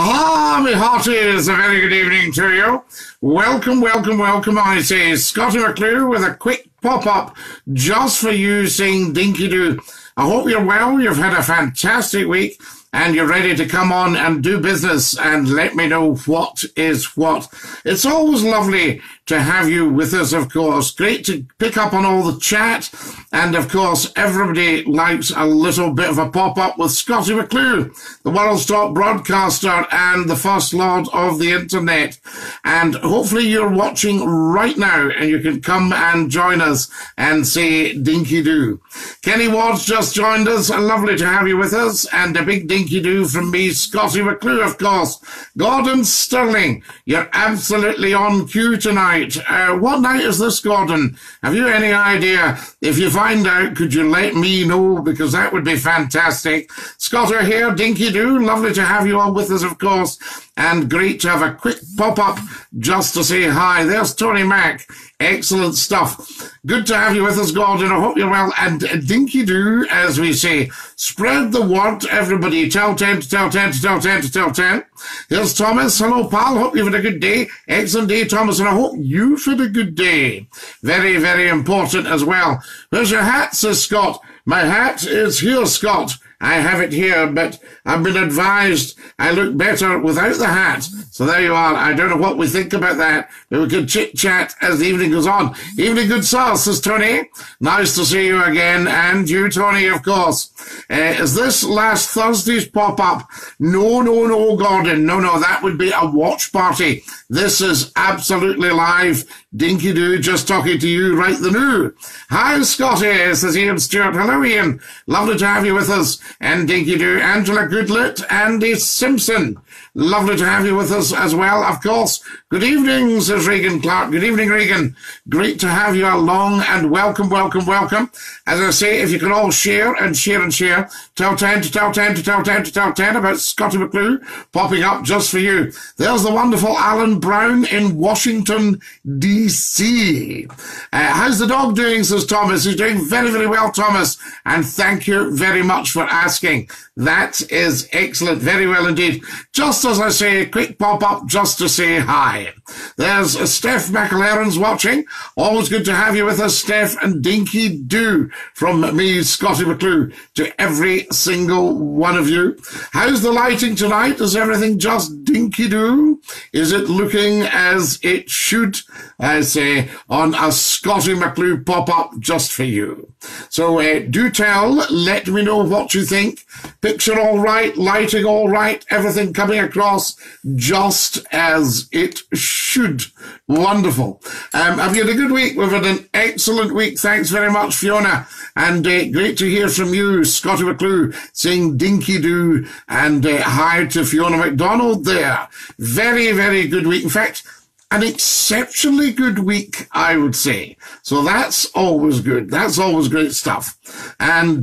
Ah, my hearties, a very good evening to you. Welcome, welcome, welcome. I say Scotty McClure with a quick pop-up just for you saying Dinky Doo. I hope you're well, you've had a fantastic week, and you're ready to come on and do business and let me know what is what. It's always lovely to have you with us, of course. Great to pick up on all the chat. And, of course, everybody likes a little bit of a pop-up with Scotty McClure, the world's top broadcaster and the First Lord of the Internet. And hopefully you're watching right now and you can come and join us and say Dinky Doo. Kenny Ward's just joined us. Lovely to have you with us. And a big Dinky Doo from me, Scotty McClure, of course. Gordon Sterling, you're absolutely on cue tonight. What night is this, Gordon? Have you any idea? If you find out, could you let me know? Because that would be fantastic. Scotter here, Dinky Doo, lovely to have you all with us, of course. And great to have a quick pop-up just to say hi. There's Tony Mack. Excellent stuff. Good to have you with us, Gordon. I hope you're well. And Dinky Doo, as we say, spread the word, everybody. Tell 10 to tell 10 to tell 10 to tell 10. Here's Thomas. Hello, pal. Hope you've had a good day. Excellent day, Thomas. And I hope you've had a good day. Very, very important as well. Where's your hat, says Scott? My hat is here, Scott. I have it here, but I've been advised I look better without the hat. So there you are. I don't know what we think about that, but we can chit-chat as the evening goes on. Evening, good sir, says Tony. Nice to see you again, and you, Tony, of course. Is this last Thursday's pop-up? No, no, no, Gordon. No, no, that would be a watch party. This is absolutely live. Dinky Doo, just talking to you right the new. Hi, Scotty, says Ian Stewart. Hello, Ian. Lovely to have you with us. And Dinky Doo, Angela Goodlett, Andy Simpson. Lovely to have you with us as well, of course. Good evening, says Regan Clark. Good evening, Regan. Great to have you along and welcome, welcome, welcome. As I say, if you can all share and share and share, tell 10 to tell 10 to tell 10 to tell 10 about Scotty McClure popping up just for you. There's the wonderful Alan Brown in Washington, D.C. How's the dog doing, says Thomas. He's doing very, very well, Thomas. And thank you very much for asking. That is excellent. Very well indeed. Just as I say, a quick pop-up just to say hi. There's Steph McLaren's watching. Always good to have you with us, Steph, and Dinky Doo from me, Scotty McClure, to every single one of you. How's the lighting tonight? Is everything just Dinky Doo? Is it looking as it should, I say, on a Scotty McClure pop-up just for you? So do tell, let me know what you think. Picture all right, lighting all right, everything coming across just as it should. Wonderful. Have you had a good week? We've had an excellent week. Thanks very much, Fiona. And great to hear from you, Scotty McClure, saying Dinky Doo, and hi to Fiona McDonald there. Very, very good week. In fact, an exceptionally good week, I would say. So that's always good. That's always great stuff. And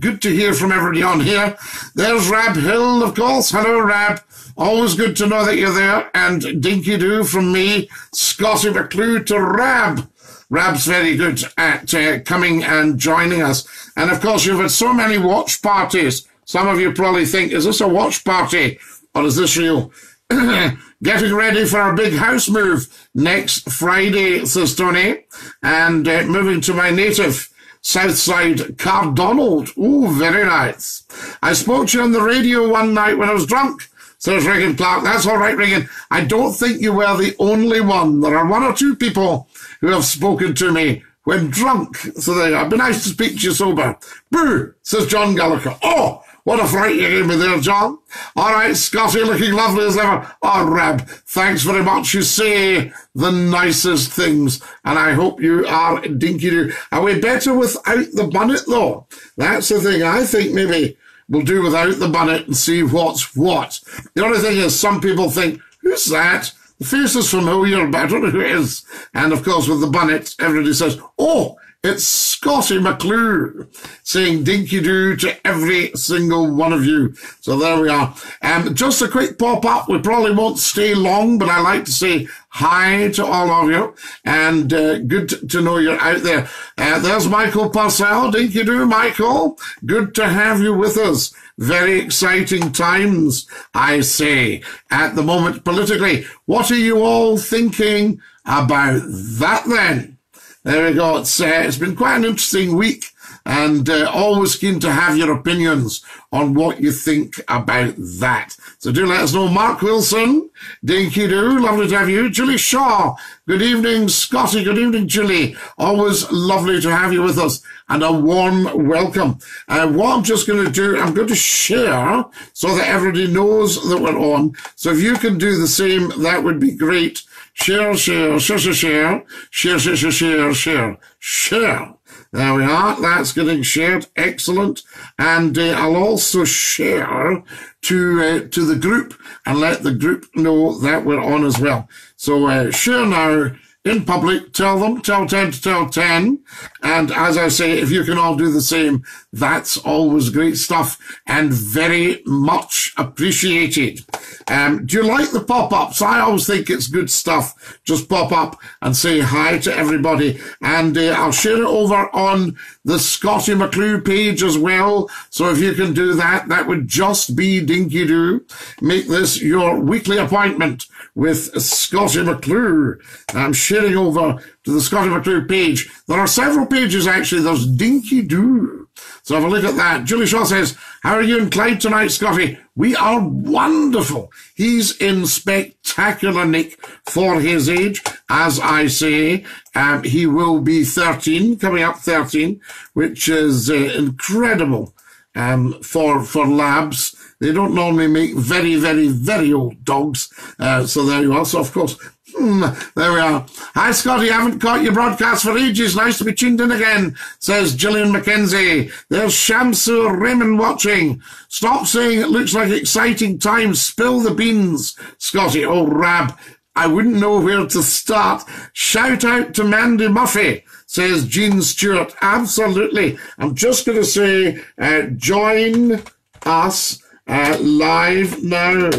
good to hear from everybody on here. There's Rab Hill, of course. Hello, Rab. Always good to know that you're there. And Dinky Doo from me, Scotty McClure to Rab. Rab's very good at coming and joining us. And, of course, you've had so many watch parties. Some of you probably think, is this a watch party or is this real? Getting ready for our big house move next Friday, says Tony, and moving to my native south side, Cardonald. Ooh, very nice. I spoke to you on the radio one night when I was drunk, says Regan Clark. That's all right, Regan. I don't think you were the only one. There are one or two people who have spoken to me when drunk. So there you are. It'd be nice to speak to you sober. Boo, says John Gallagher. Oh! What a fright you gave me there, John. All right, Scotty, looking lovely as ever. Oh, Rab, thanks very much. You say the nicest things, and I hope you are Dinky Doo. Are we better without the bonnet, though? That's the thing. I think maybe we'll do without the bonnet and see what's what. The only thing is some people think, who's that? The face is familiar, but I don't know who it is. And, of course, with the bonnet, everybody says, oh, it's Scotty McClure saying Dinky Doo to every single one of you. So there we are. Just a quick pop-up. We probably won't stay long, but I like to say hi to all of you. And good to know you're out there. There's Michael Purcell. Dinky Doo, Michael. Good to have you with us. Very exciting times, I say, at the moment politically. What are you all thinking about that then? There we go. It's been quite an interesting week, and always keen to have your opinions on what you think about that. So do let us know. Mark Wilson, Dinky Doo, lovely to have you. Julie Shaw, good evening, Scotty. Good evening, Julie. Always lovely to have you with us, and a warm welcome. What I'm just going to do, I'm going to share so that everybody knows that we're on. So if you can do the same, that would be great. Share, share, share, share, share, share, share, share, share, share, share. There we are. That's getting shared. Excellent. And I'll also share to the group and let the group know that we're on as well. So share now in public. Tell them. Tell 10 to tell 10. And as I say, if you can all do the same, that's always great stuff and very much appreciated. Do you like the pop-ups? I always think it's good stuff. Just pop up and say hi to everybody. And I'll share it over on the Scotty McClue page as well. So if you can do that, that would just be Dinky Doo. Make this your weekly appointment with Scotty McClue. I'm sharing over to the Scotty McClue page. There are several pages, actually. There's Dinky Doo. So have a look at that. Julie Shaw says, how are you and Clyde tonight, Scotty? We are wonderful. He's in spectacular nick for his age. As I say, he will be 13, coming up 13, which is incredible for labs. They don't normally make very, very, very old dogs. So there you are. So, of course, there we are. Hi, Scotty. I haven't caught your broadcast for ages. Nice to be tuned in again, says Gillian McKenzie. There's Shamsur Raymond watching. Stop saying it looks like exciting times. Spill the beans, Scotty. Oh, Rab, I wouldn't know where to start. Shout out to Mandy Murphy, says Jean Stewart. Absolutely. I'm just going to say, join us live now.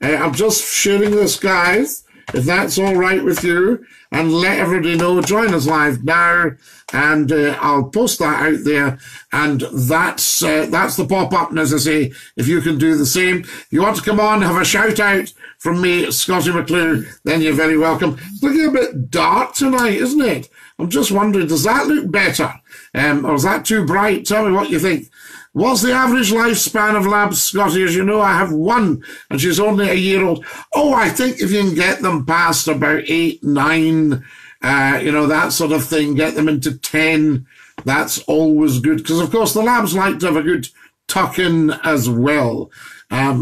I'm just sharing this, guys, if that's all right with you, and let everybody know, join us live now, and I'll post that out there, and that's the pop-up, and as I say, if you can do the same, if you want to come on, have a shout-out from me, Scotty McClure, then you're very welcome. It's looking a bit dark tonight, isn't it? I'm just wondering, does that look better, or is that too bright? Tell me what you think. What's the average lifespan of labs, Scotty? As you know, I have one, and she's only a year old. Oh, I think if you can get them past about 8, 9, you know, that sort of thing, get them into 10, that's always good. Because, of course, the labs like to have a good tuck-in as well.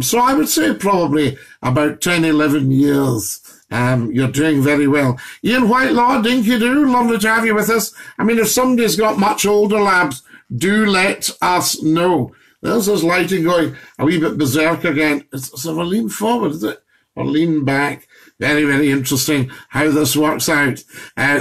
So I would say probably about 10, 11 years. You're doing very well. Ian Whitelaw, Dinky Doo, lovely to have you with us. I mean, if somebody's got much older labs, do let us know. There's this lighting going a wee bit berserk again. It's sort of a lean forward, is it? Or lean back. Very, very interesting how this works out.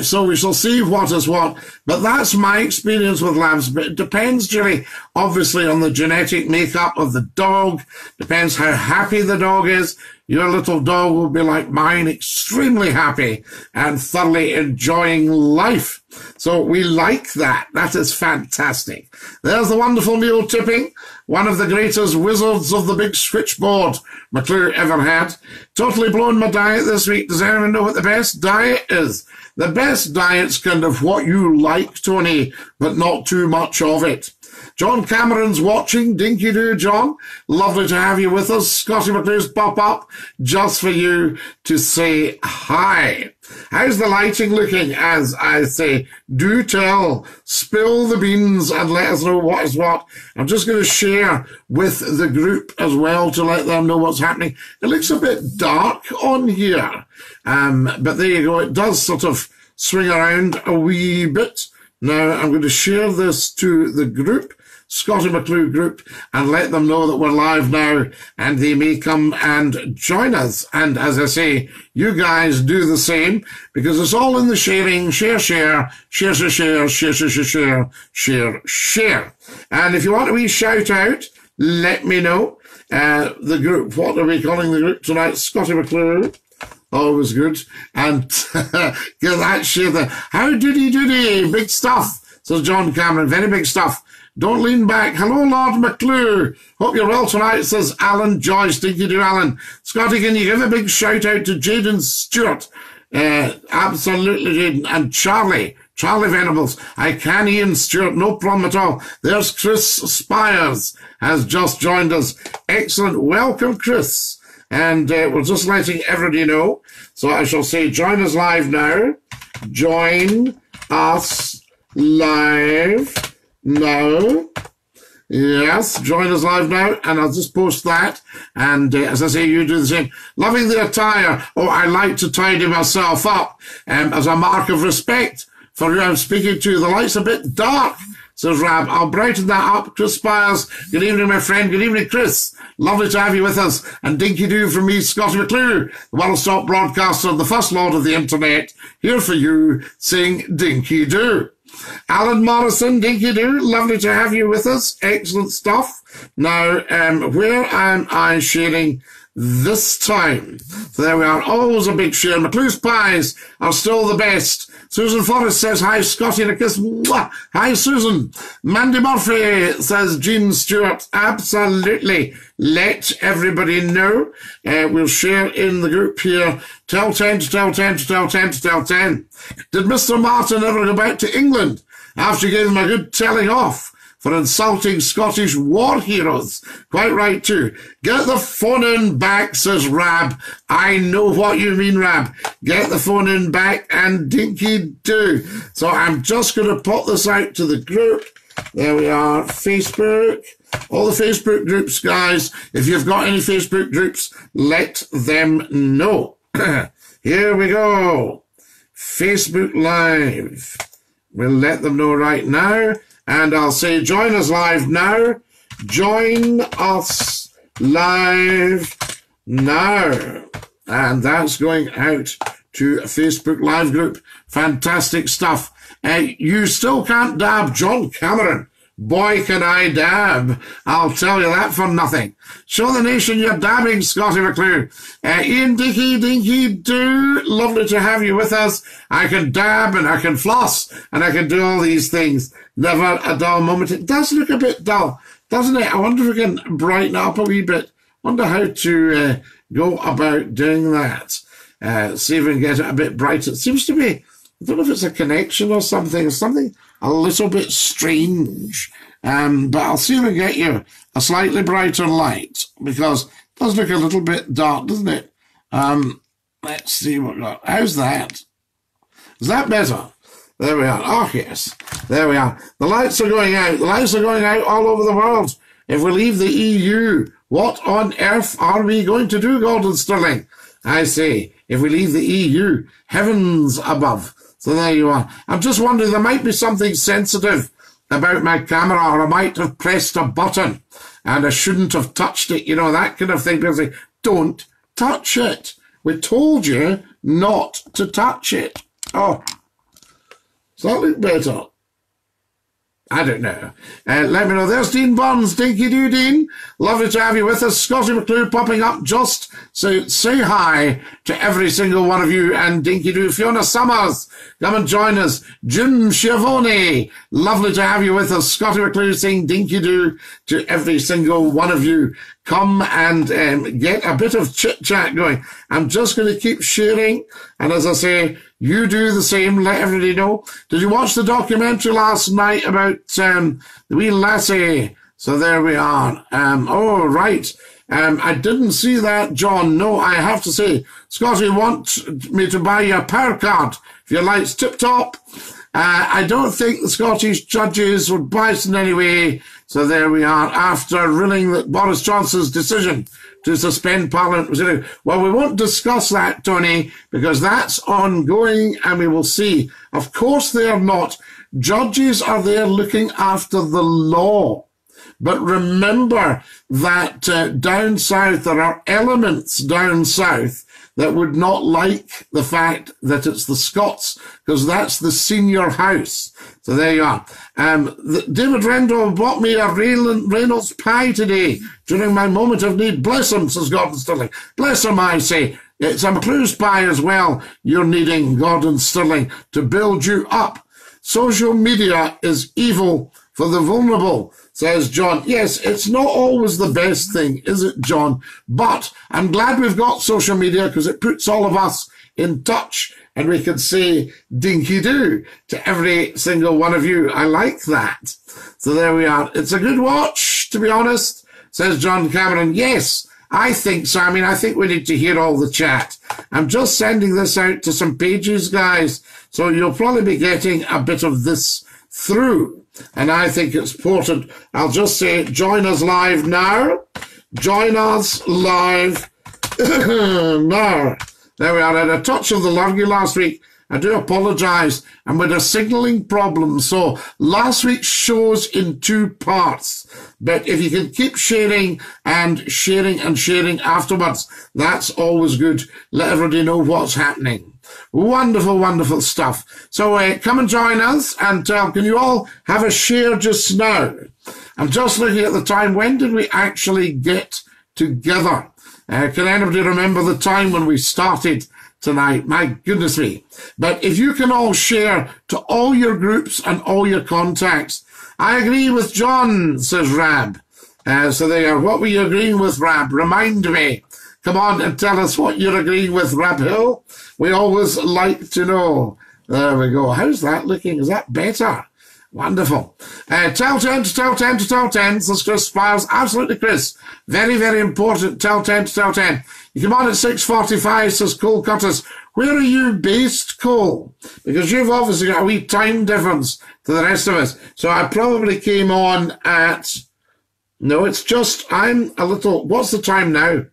So we shall see what is what. But that's my experience with labs. But it depends, Julie, obviously on the genetic makeup of the dog. Depends how happy the dog is. Your little dog will be like mine, extremely happy and thoroughly enjoying life. So we like that. That is fantastic. There's the wonderful Neil Tipping, one of the greatest wizards of the big switchboard McClure ever had. Totally blown my diet this week. Does anyone know what the best diet is? The best diet's kind of what you like, Tony, but not too much of it. John Cameron's watching. Dinky Doo, John. Lovely to have you with us. Scotty McClure's pop-up just for you to say hi. How's the lighting looking? As I say, do tell. Spill the beans and let us know what is what. I'm just going to share with the group as well to let them know what's happening. It looks a bit dark on here, but there you go. It does sort of swing around a wee bit. Now, I'm going to share this to the group, Scotty McClure group, and let them know that we're live now, and they may come and join us. And as I say, you guys do the same, because it's all in the sharing. Share, share, share, share, share, share, share, share, share, share. And if you want a wee shout out, let me know. The group, what are we calling the group tonight? Scotty McClure. Always good. And get that share there. How did he do? Big stuff. So John Cameron, very big stuff. Don't lean back. Hello, Lord McClure. Hope you're well tonight, says Alan Joyce. Thank you to Alan. Scotty, can you give a big shout out to Jaden Stewart? Absolutely, Jaden. And Charlie Venables. I can, Ian Stewart. No problem at all. There's Chris Spires has just joined us. Excellent. Welcome, Chris. And we're just letting everybody know. So I shall say, join us live now. Join us live now. Yes, join us live now. And I'll just post that. And as I say, you do the same. Loving the attire. Oh, I like to tidy myself up as a mark of respect for who I'm speaking to. The light's a bit dark, says Rab. I'll brighten that up. Chris Spires, good evening, my friend. Good evening, Chris. Lovely to have you with us. And dinky-doo from me, Scotty McClure, the one-stop broadcaster, the first lord of the internet, here for you, sing dinky-doo. Alan Morrison, dinky-doo, lovely to have you with us. Excellent stuff. Now, where am I sharing this time? So there we are. Always a big share. McClure's pies are still the best. Susan Forrest says, hi, Scotty, and a kiss. Mwah. Hi, Susan. Mandy Murphy says, Jean Stewart. Absolutely. Let everybody know. We'll share in the group here. Tell 10 to tell 10 to tell 10 to tell 10. Did Mr. Martin ever go back to England after giving him a good telling off for insulting Scottish war heroes? Quite right, too. Get the phone in back, says Rab. I know what you mean, Rab. Get the phone in back and dinky-doo. So I'm just going to pop this out to the group. There we are, Facebook. All the Facebook groups, guys. If you've got any Facebook groups, let them know. Here we go. Facebook Live. We'll let them know right now. And I'll say, join us live now. Join us live now. And that's going out to a Facebook Live group. Fantastic stuff. You still can't dab John Cameron. Boy, can I dab. I'll tell you that for nothing. Show the nation you're dabbing, Scotty McClure. Ian Dickey, dinky-doo, lovely to have you with us. I can dab and I can floss and I can do all these things. Never a dull moment. It does look a bit dull, doesn't it? I wonder if we can brighten up a wee bit. Wonder how to go about doing that. See if we can get it a bit brighter. It seems to be, I don't know if it's a connection or something a little bit strange, but I'll see if I get you a slightly brighter light, because it does look a little bit dark, doesn't it? Let's see what we've got. How's that? Is that better? There we are. Oh, yes. There we are. The lights are going out. The lights are going out all over the world. If we leave the EU, what on earth are we going to do, Gordon Sterling? I say, if we leave the EU, heavens above. So there you are. I'm just wondering, there might be something sensitive about my camera, or I might have pressed a button and I shouldn't have touched it, you know, that kind of thing. People say, don't touch it. We told you not to touch it. Oh, does that look better? I don't know. Let me know. There's Dean Burns. Dinky-doo, Dean. Lovely to have you with us. Scotty McClure popping up just so say hi to every single one of you. And dinky-doo, Fiona Summers, come and join us. Jim Schiavone, lovely to have you with us. Scotty McClure saying dinky-doo to every single one of you. Come and get a bit of chit-chat going. I'm just going to keep sharing. And as I say, you do the same. Let everybody know. Did you watch the documentary last night about the wee lassie? So there we are. Oh, right. I didn't see that, John. No, I have to say, Scotty wants me to buy your power card. If your light's tip-top. I don't think the Scottish judges would bias in any way. So there we are. After ruling that Boris Johnson's decision to suspend Parliament was in. Well, we won't discuss that, Tony, because that's ongoing and we will see. Of course they are not. Judges are there looking after the law. But remember that down south, there are elements down south that would not like the fact that it's the Scots, because that's the senior house. So there you are. David Rendell bought me a Reynolds pie today during my moment of need. Bless him, says Gordon Sterling. Bless him, I say. It's a McClure's pie as well you're needing, Gordon Sterling, to build you up. Social media is evil for the vulnerable, says John. Yes, it's not always the best thing, is it, John? But I'm glad we've got social media because it puts all of us in touch and we can say dinky-doo to every single one of you. I like that. So there we are. It's a good watch, to be honest, says John Cameron. Yes, I think so. I mean, I think we need to hear all the chat. I'm just sending this out to some pages, guys, so you'll probably be getting a bit of this through. And I think it's important. I'll just say, join us live now. Join us live now. There we are. I had a touch of the lurgy last week. I do apologise. And with a signalling problem. So last week's show's in two parts. But if you can keep sharing and sharing and sharing afterwards, that's always good. Let everybody know what's happening. Wonderful, wonderful stuff. So come and join us and can you all have a share just now? I'm just looking at the time. When did we actually get together? Can anybody remember the time when we started tonight? My goodness me. But if you can all share to all your groups and all your contacts. I agree with John, says Rab. So there you are. What were you agreeing with, Rab? Remind me. Come on and tell us what you're agreeing with, Rab Hill. We always like to know. There we go. How's that looking? Is that better? Wonderful. Tell 10 to tell 10 to tell 10. Says Chris Spires. Absolutely, Chris. Very, very important. Tell 10 to tell 10. You come on at 6:45, says Cole Curtis. Where are you based, Cole? Because you've obviously got a wee time difference to the rest of us. So I probably came on at... No, it's just... I'm a little... What's the time now?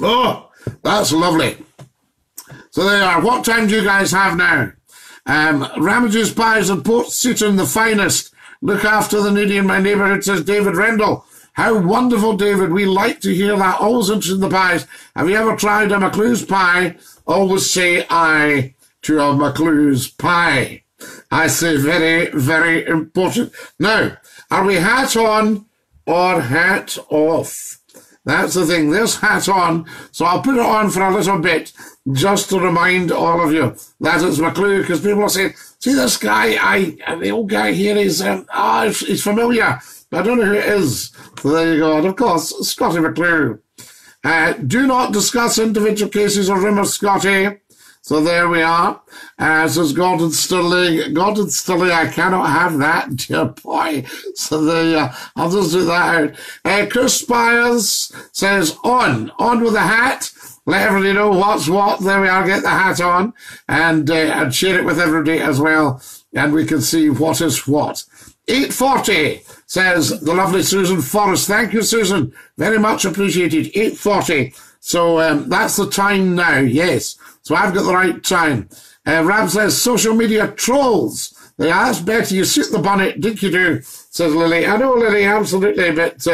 Oh, that's lovely. So there you are. What time do you guys have now? Ramage's Pies and Port Seaton, the finest. Look after the needy in my neighbourhood, says David Rendell. How wonderful, David. We like to hear that. Always interested in the pies. Have you ever tried a McClue's pie? Always say aye to a McClue's pie. I say very, very important. Now, are we hat on or hat off? That's the thing. This hat on, so I'll put it on for a little bit just to remind all of you that it's McClue, because people are saying, see this guy, the old guy here, he's familiar, but I don't know who it is. So there you go. And of course, Scotty McClue. Do not discuss individual cases or rumours, Scotty. So there we are. Says Gordon Sterling. Gordon Sterling, I cannot have that, dear boy. So there you are. I'll just do that out. Chris Spires says, on with the hat. Let everybody know what's what. There we are. Get the hat on and share it with everybody as well. And we can see what is what. 8:40, says the lovely Susan Forrest. Thank you, Susan. Very much appreciated. 8:40. So that's the time now, yes. So I've got the right time. Rab says, social media trolls. Yeah, that's better. You suit the bonnet, dinky-doo, says Lily. I know, Lily, absolutely. But,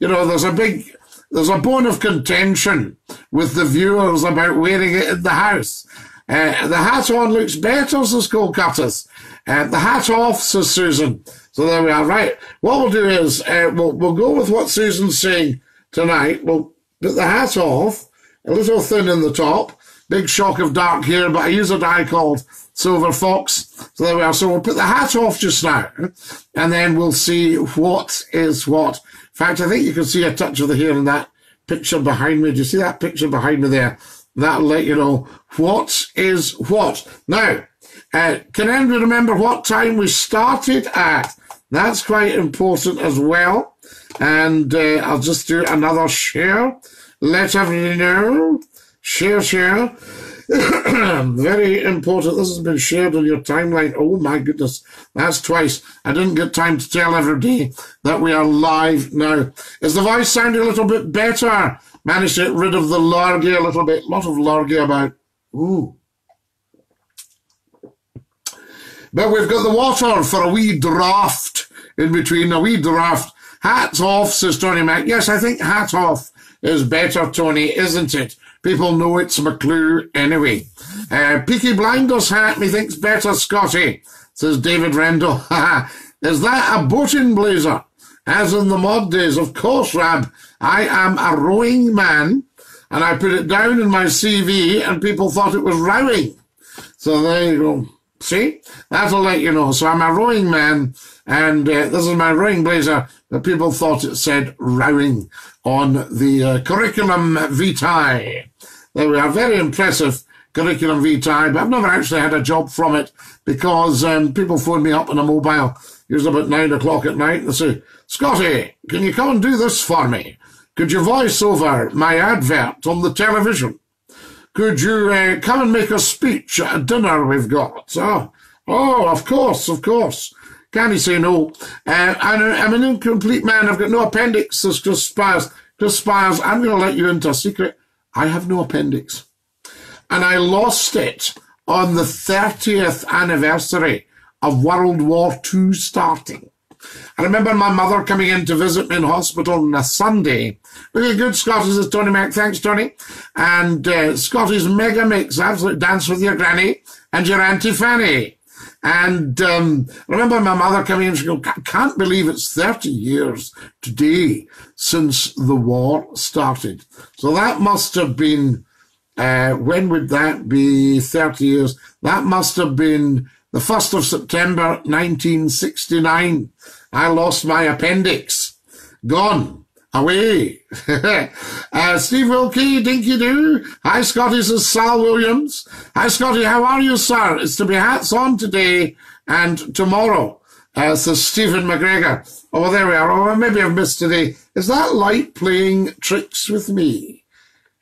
you know, there's a bone of contention with the viewers about wearing it in the house. The hat on looks better, says Cole Curtis. The hat off, says Susan. So there we are. Right. What we'll do is we'll go with what Susan's saying tonight. We'll put the hat off, a little thin in the top, big shock of dark hair, but I use a dye called Silver Fox. So there we are. So we'll put the hat off just now, and then we'll see what is what. In fact, I think you can see a touch of the hair in that picture behind me. Do you see that picture behind me there? That'll let you know what is what. Now, can anybody remember what time we started at? That's quite important as well. And I'll just do another share. Let everybody know. Share, share. Very important. This has been shared on your timeline. Oh, my goodness. That's twice. I didn't get time to tell everybody that we are live now. Is the voice sounding a little bit better? Managed to get rid of the largy a little bit. Lot of largy about. Ooh. But we've got the water for a wee draft in between. A wee draft. Hats off, says Tony Mack. Yes, I think hat off is better, Tony, isn't it? People know it's McClue anyway. Peaky Blinders hat, methinks better, Scotty, says David Rendell. Is that a boating blazer? As in the mod days, of course, Rab. I am a rowing man, and I put it down in my CV, and people thought it was rowing. So there you go. See? That'll let you know. So I'm a rowing man, and this is my rowing blazer, but people thought it said rowing on the curriculum vitae. They were very impressive. Curriculum vitae, but I've never actually had a job from it because people phoned me up on a mobile. It was about 9 o'clock at night and they say, Scotty, can you come and do this for me? Could you voice over my advert on the television? Could you come and make a speech at a dinner we've got? Oh, of course, of course. Can he say no? I'm an incomplete man. I've got no appendix. Says Chris Spires. Chris Spires, I'm going to let you into a secret. I have no appendix. And I lost it on the 30th anniversary of World War II starting. I remember my mother coming in to visit me in hospital on a Sunday. Really good Scotties, is Tony Mac. Thanks, Tony. And Scotties mega mix, absolute dance with your granny and your auntie Fanny. And I remember my mother coming in, she goes, I can't believe it's 30 years today since the war started. So that must have been... when would that be? 30 years. That must have been the 1st of September 1969. I lost my appendix. Gone. Away. Steve Wilkie, Dinky Doo. Hi, Scotty, this is Sal Williams. Hi, Scotty, how are you, sir? It's to be hats on today and tomorrow. Says Stephen McGregor. Oh, there we are. Oh, maybe I've missed today. Is that light playing tricks with me?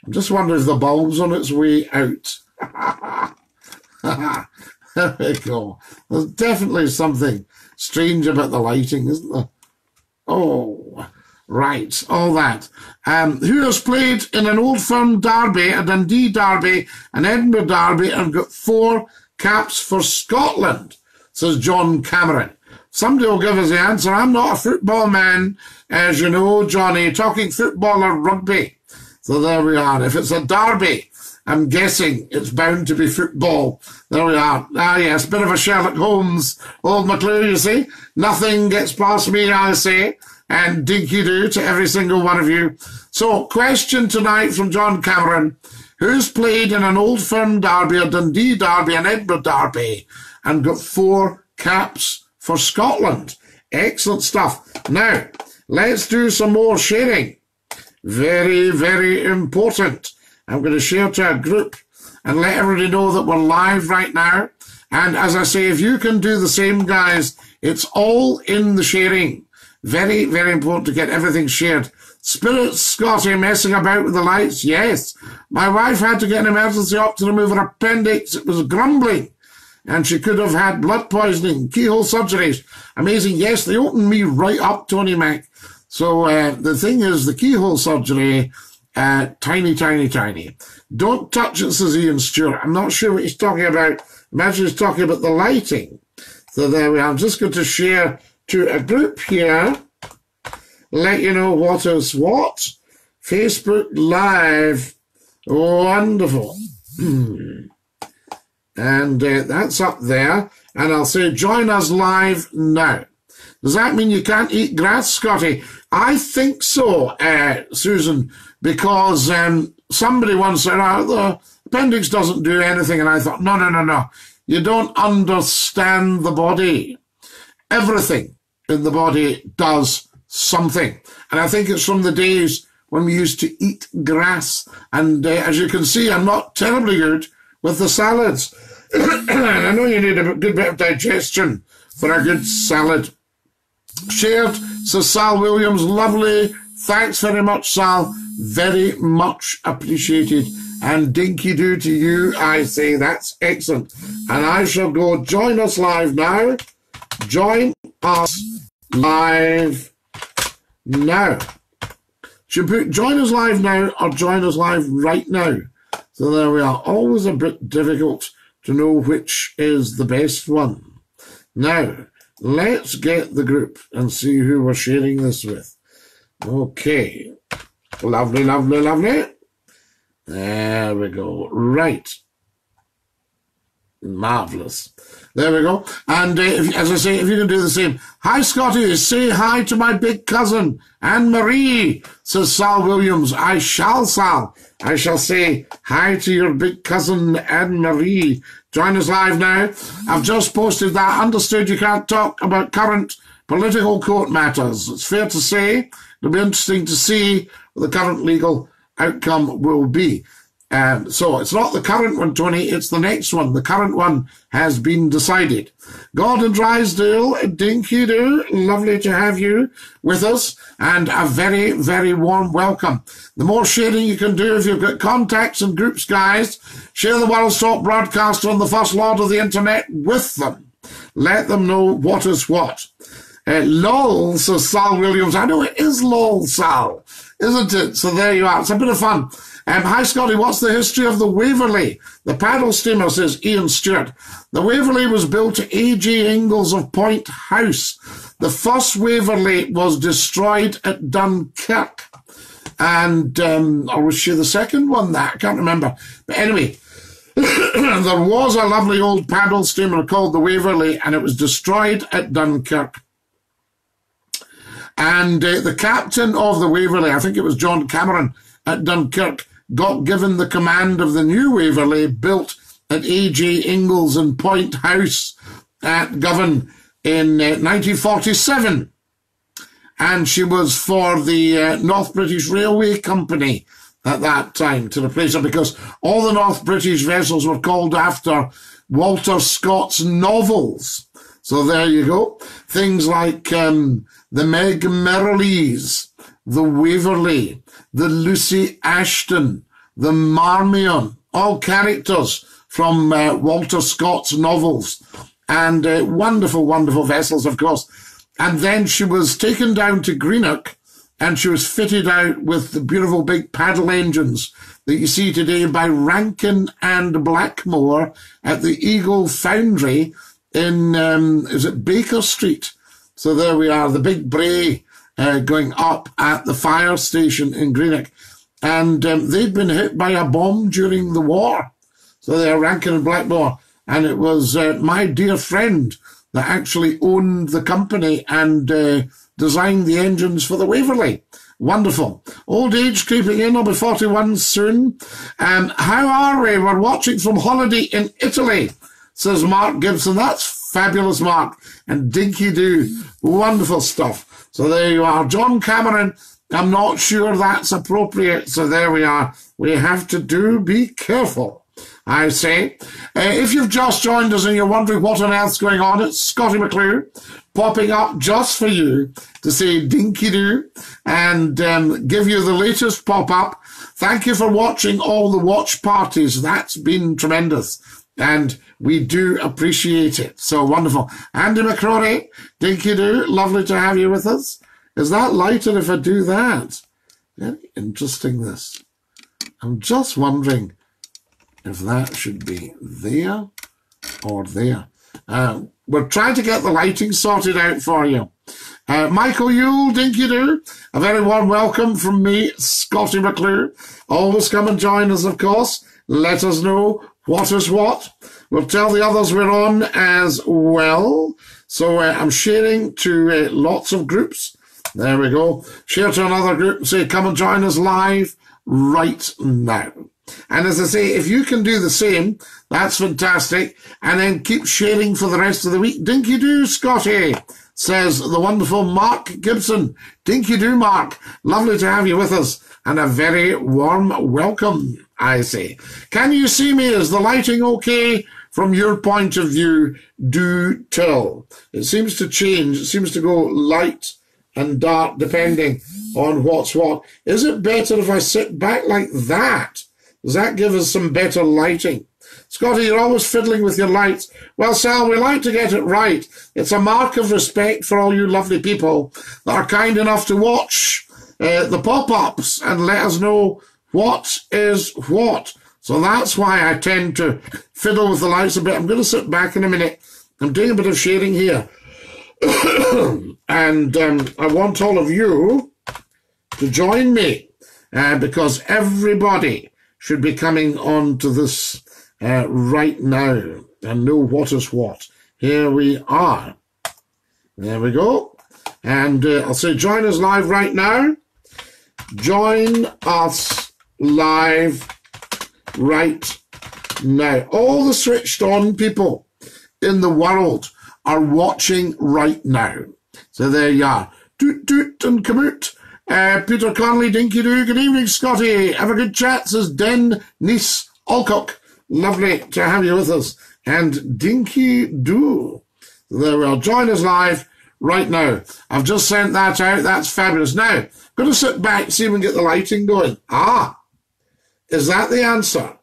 I'm just wondering if the bulb's on its way out. There we go. There's definitely something strange about the lighting, isn't there? Oh, right, all that. Who has played in an Old Firm derby, a Dundee derby, an Edinburgh derby, and got 4 caps for Scotland, says John Cameron. Somebody will give us the answer. I'm not a football man, as you know, Johnny. Talking football or rugby. So there we are. If it's a derby, I'm guessing it's bound to be football. There we are. Ah, yes, bit of a Sherlock Holmes, old McClure, you see. Nothing gets past me, I say, and dinky-doo to every single one of you. So, question tonight from John Cameron. Who's played in an Old Firm derby, a Dundee derby, an Edinburgh derby, and got 4 caps for Scotland? Excellent stuff. Now, let's do some more sharing. Very, very important. I'm going to share to a group and let everybody know that we're live right now. And as I say, if you can do the same, guys, it's all in the sharing. Very, very important to get everything shared. Spirit Scotty messing about with the lights. Yes. My wife had to get an emergency op to remove her appendix. It was grumbling. And she could have had blood poisoning, keyhole surgeries. Amazing. Yes, they opened me right up, Tony Mac. So the thing is, the keyhole surgery, tiny, tiny, tiny. Don't touch it, says Ian Stewart. I'm not sure what he's talking about. Imagine he's talking about the lighting. So there we are. I'm just going to share to a group here. Let you know what is what. Facebook Live. Wonderful. And that's up there. And I'll say, join us live now. Does that mean you can't eat grass, Scotty? I think so, Susan, because somebody once said, oh, the appendix doesn't do anything. And I thought, no, no, no, no. You don't understand the body. Everything in the body does something. And I think it's from the days when we used to eat grass. And as you can see, I'm not terribly good with the salads. I know you need a good bit of digestion for a good salad. Shared, says Sal Williams. Lovely. Thanks very much, Sal. Very much appreciated. And dinky-doo to you, I say. That's excellent. And I shall go join us live now. Join us live now. Should put join us live now or join us live right now. So there we are. Always a bit difficult to know which is the best one. Now, let's get the group and see who we're sharing this with. Okay. Lovely, lovely, lovely. There we go. Right. Marvellous. There we go. And as I say, if you can do the same. Hi, Scotty. Say hi to my big cousin, Anne-Marie, says Sal Williams. I shall, Sal. I shall say hi to your big cousin, Anne-Marie. Join us live now. I've just posted that. Understood you can't talk about current political court matters. It's fair to say. It'll be interesting to see what the current legal outcome will be. So it's not the current one, Tony, it's the next one. The current one has been decided. Gordon Drysdale, Dinky Doo, lovely to have you with us, and a very, very warm welcome. The more sharing you can do, if you've got contacts and groups, guys, share the world's top broadcaster on the First Lord of the Internet with them. Let them know what is what. LOL, says Sal Williams. I know it is LOL, Sal, isn't it? So there you are. It's a bit of fun. Hi, Scotty. What's the history of the Waverley? The paddle steamer, says Ian Stewart. The Waverley was built to A.J. Ingles of Point House. The first Waverley was destroyed at Dunkirk. And or was she the second one? That I can't remember. But anyway, there was a lovely old paddle steamer called the Waverley, and it was destroyed at Dunkirk. And the captain of the Waverley, I think it was John Cameron at Dunkirk, got given the command of the new Waverley built at A.J. Ingles and Point House at Govan in 1947. And she was for the North British Railway Company at that time to replace her, because all the North British vessels were called after Walter Scott's novels. So there you go. Things like the Meg Merrilies, the Waverley, the Lucy Ashton, the Marmion, all characters from Walter Scott's novels, and wonderful, wonderful vessels, of course. And then she was taken down to Greenock, and she was fitted out with the beautiful big paddle engines that you see today by Rankin and Blackmore at the Eagle Foundry in, is it Baker Street? So there we are, the big bray going up at the fire station in Greenock. And they'd been hit by a bomb during the war. So they're Rankin and Blackmore. And it was my dear friend that actually owned the company and designed the engines for the Waverley. Wonderful. Old age creeping in. I'll be 41 soon. How are we? We're watching from holiday in Italy, says Mark Gibson. That's fabulous, Mark. And Dinky Doo. Wonderful stuff. So there you are. John Cameron, I'm not sure that's appropriate. So there we are. We have to be careful, I say. If you've just joined us and you're wondering what on earth's going on, it's Scotty McClure popping up just for you to say Dinky Doo and give you the latest pop-up. Thank you for watching all the watch parties. That's been tremendous. And we do appreciate it. So wonderful. Andy McCrory, Dinky Doo, lovely to have you with us. Is that lighter if I do that? Very interesting, this. I'm just wondering if that should be there or there. We're trying to get the lighting sorted out for you. Michael Yule, Dinky Doo, a very warm welcome from me, Scotty McClure. Always come and join us, of course. Let us know what is what. We'll tell the others we're on as well. So I'm sharing to lots of groups. There we go. Share to another group and say, come and join us live right now. And as I say, if you can do the same, that's fantastic. And then keep sharing for the rest of the week. Dinky Doo, Scotty, says the wonderful Mark Gibson. Dinky Doo, Mark. Lovely to have you with us. And a very warm welcome, I say. Can you see me? Is the lighting okay from your point of view? Do tell. It seems to change. It seems to go light and dark depending on what's what. Is it better if I sit back like that? Does that give us some better lighting? Scotty, you're always fiddling with your lights. Well, Sal, we like to get it right. It's a mark of respect for all you lovely people that are kind enough to watch the pop-ups and let us know what is what. So that's why I tend to fiddle with the lights a bit. I'm going to sit back in a minute. I'm doing a bit of shading here. And I want all of you to join me because everybody should be coming on to this right now. and know what is what. Here we are. There we go. And I'll say join us live right now. Join us live right now. All the switched on people in the world are watching right now. So there you are. Toot toot and kamut. Peter Conley, Dinky Doo, good evening, Scotty. Have a good chat, says Den Nice Alcock. Lovely to have you with us. And Dinky Doo. There we are. Join us live right now. I've just sent that out. That's fabulous. Now, going to sit back, see if we can get the lighting going. Ah, is that the answer?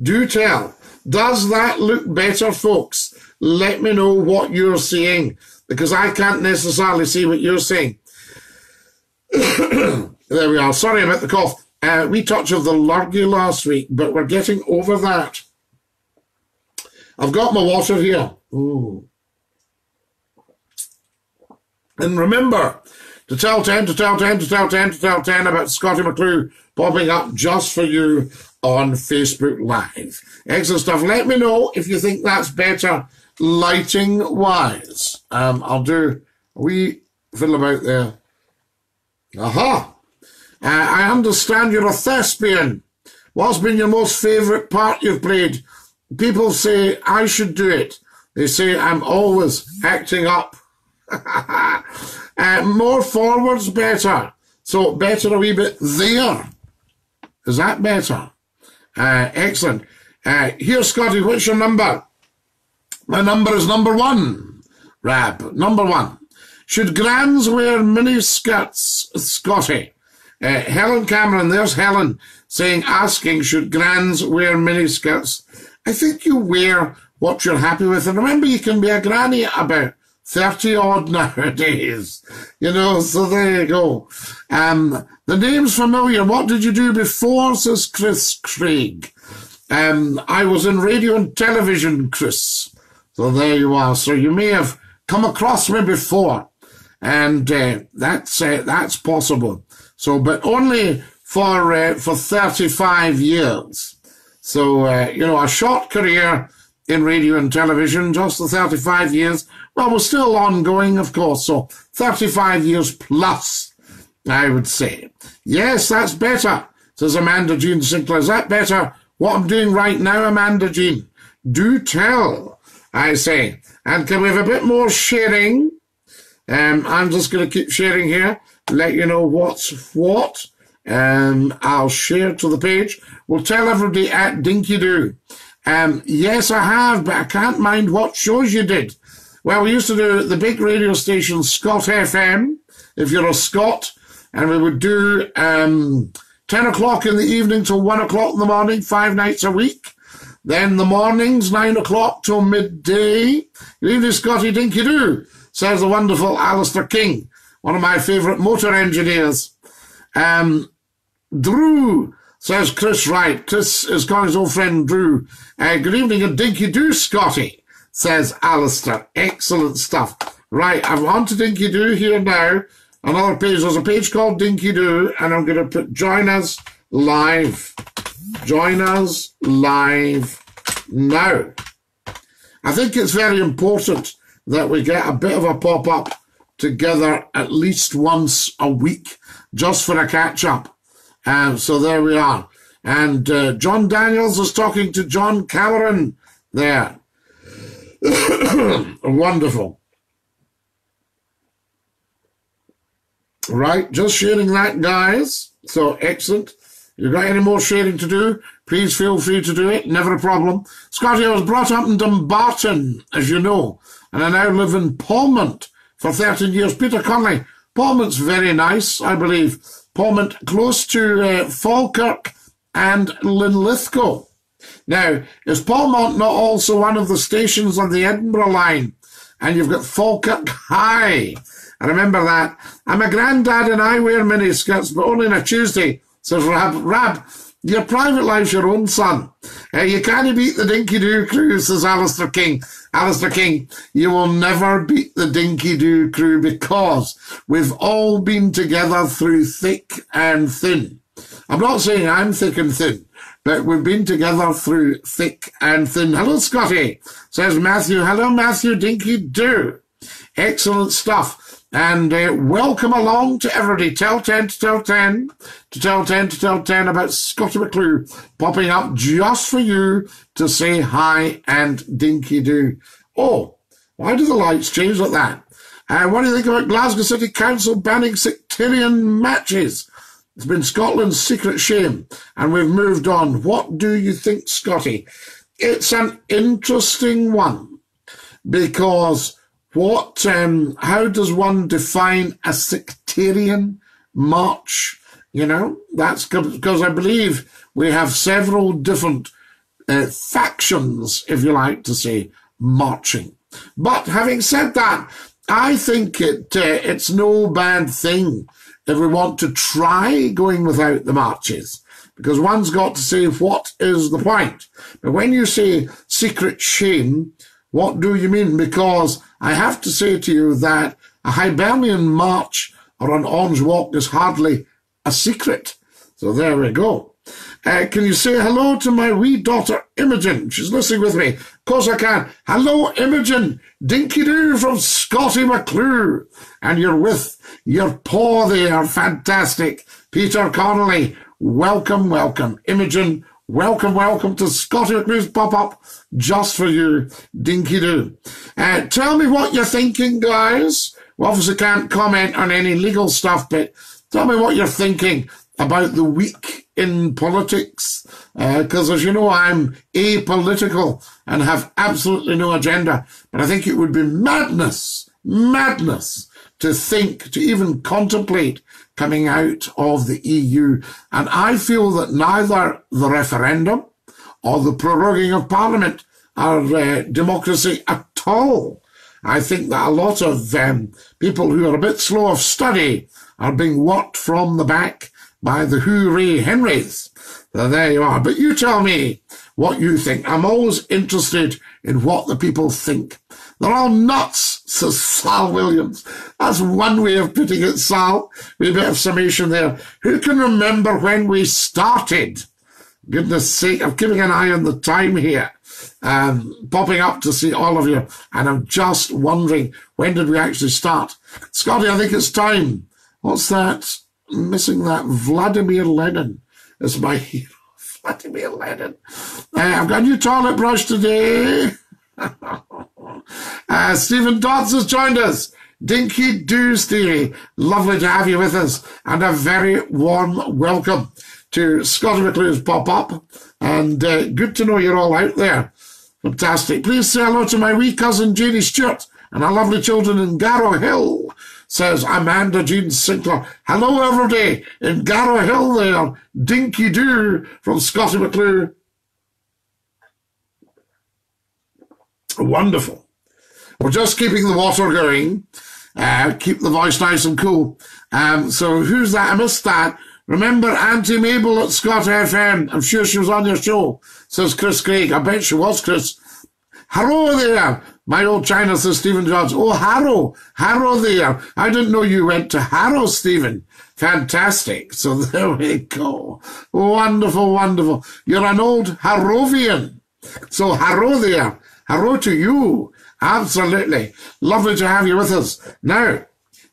Do tell. Does that look better, folks? Let me know what you're seeing, because I can't necessarily see what you're seeing. There we are. Sorry about the cough. We touched of the lurgy last week, but we're getting over that. I've got my water here. Ooh. And remember to tell 10 to tell 10 to tell 10 to tell 10 about Scotty McClue popping up just for you on Facebook Live. Excellent stuff. Let me know if you think that's better lighting-wise. I'll do a wee fiddle about there. Aha! I understand you're a thespian. What's been your most favourite part you've played? People say, I should do it. They say, I'm always acting up. More forwards, better. So better a wee bit there. Is that better? Excellent. Here, Scotty, what's your number? My number is number one, Rab. Number one. Should grands wear mini skirts, Scotty? Helen Cameron, there's Helen saying, asking, should grands wear mini skirts? I think you wear what you're happy with. And remember, you can be a granny about 30-odd nowadays. You know, so there you go. The name's familiar. What did you do before, says Chris Craig? I was in radio and television, Chris. So there you are. So you may have come across me before. And that's possible. So, but only for 35 years. So you know, a short career in radio and television, just the 35 years. Well, we're still ongoing, of course. So 35 years plus, I would say. Yes, that's better. Says Amanda Jean Sinclair. Is that better? What I'm doing right now, Amanda Jean? Do tell, I say. And can we have a bit more sharing? I'm just going to keep sharing here, let you know what's what. I'll share to the page. We'll tell everybody at Dinky Doo. Yes, I have, but I can't mind what shows you did. Well, we used to do the big radio station, Scott FM, if you're a Scot, and we would do 10 o'clock in the evening till 1 o'clock in the morning, 5 nights a week. Then the mornings, 9 o'clock till midday. Good evening, Scotty Dinky Doo, says the wonderful Alistair King, one of my favourite motor engineers. Drew, says Chris Wright. Chris is calling his old friend Drew. Good evening and Dinky Doo, Scotty, says Alistair. Excellent stuff. Right, I'm on to Dinky Doo here now. Another page. There's a page called Dinky Doo, and I'm going to put join us live. Join us live now. I think it's very important that we get a bit of a pop-up together at least once a week, just for a catch-up. So there we are. And John Daniels is talking to John Cameron there. Wonderful. Right, just sharing that, guys. So, excellent. You've got any more sharing to do, please feel free to do it. Never a problem. Scotty, I was brought up in Dumbarton, as you know, and I now live in Palmont for 13 years. Peter Conley, Palmont's very nice, I believe. Palmont, close to Falkirk and Linlithgow. Now, is Palmont not also one of the stations on the Edinburgh line? And you've got Falkirk High. I remember that. I'm a granddad and I wear miniskirts, but only on a Tuesday. Says Rab, your private life's your own, son. You can't beat the Dinky Doo crew, says Alistair King. Alistair King, you will never beat the Dinky Doo crew because we've all been together through thick and thin. I'm not saying I'm thick and thin, but we've been together through thick and thin. Hello, Scotty, says Matthew. Hello, Matthew. Dinky do. Excellent stuff. And welcome along to everybody. Tell 10 about Scotty McClue popping up just for you to say hi and Dinky do. Oh, why do the lights change like that? And what do you think about Glasgow City Council banning sectarian matches? It's been Scotland's secret shame, and we've moved on. What do you think, Scotty? It's an interesting one, because what? How does one define a sectarian march? You know, that's because I believe we have several different factions, if you like to say, marching. But having said that, I think it's no bad thing if we want to try going without the marches, because one's got to say, what is the point? But when you say secret shame, what do you mean? Because I have to say to you that a Hibernian march or an orange walk is hardly a secret. So there we go. Can you say hello to my wee daughter, Imogen? She's listening with me. Of course I can. Hello, Imogen. Dinky-doo from Scotty McClue. And you're with your paw there. Fantastic. Peter Connolly, welcome, welcome. Imogen, welcome, welcome to Scotty McClue's pop-up just for you, Dinky-doo. Tell me what you're thinking, guys. We obviously can't comment on any legal stuff, but tell me what you're thinking about the week in politics, because as you know, I'm apolitical and have absolutely no agenda. But I think it would be madness to think, to even contemplate coming out of the EU. And I feel that neither the referendum or the proroguing of Parliament are democracy at all. I think that a lot of people who are a bit slow of study are being whacked from the back by the Hooray Henrys. So there you are. But you tell me what you think. I'm always interested in what the people think. They're all nuts, says Sal Williams. That's one way of putting it, Sal. We've got a bit of summation there. Who can remember when we started? Goodness sake, I'm keeping an eye on the time here. Popping up to see all of you. And I'm just wondering, when did we actually start? Scotty, I think it's time. What's that? Missing that. Vladimir Lenin is my hero. Vladimir Lenin. I've got a new toilet brush today. Stephen Dodds has joined us. Dinky do, Stevie. Lovely to have you with us. And a very warm welcome to Scotty McClue's pop-up. And good to know you're all out there. Fantastic. Please say hello to my wee cousin, Jeannie Stewart, and our lovely children in Garrow Hill, says Amanda Jean Sinclair. Hello, everybody in Garrow Hill there. Dinky do from Scotty McClue. Wonderful. We're just keeping the water going. Keep the voice nice and cool. So who's that? I missed that. Remember Auntie Mabel at Scott FM? I'm sure she was on your show, says Chris Craig. I bet she was, Chris. Hello there. My old China, says Stephen Jobs. Oh, Harrow there. I didn't know you went to Harrow, Stephen. Fantastic. So there we go. Wonderful, wonderful. You're an old Harrovian. So Harrow there. Harrow to you. Absolutely. Lovely to have you with us. Now,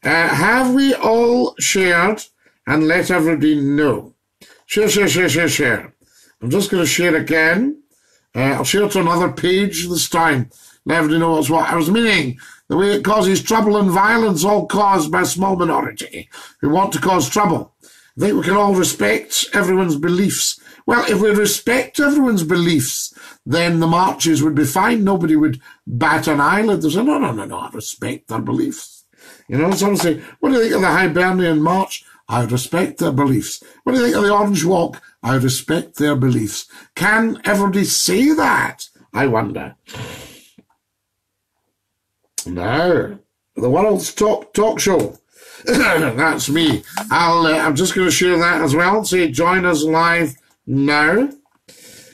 have we all shared? And let everybody know. Share. I'm just going to share again. I'll share to another page this time. Let everybody know what's what. I was meaning the way it causes trouble and violence, all caused by a small minority who want to cause trouble. I think we can all respect everyone's beliefs. Well, if we respect everyone's beliefs, then the marches would be fine. Nobody would bat an eyelid. They say, no, I respect their beliefs. You know, someone say, what do you think of the Hibernian March? I respect their beliefs. What do you think of the Orange Walk? I respect their beliefs. Can everybody say that? I wonder. No, the world's talk show. That's me. I'm just going to share that as well. So join us live now.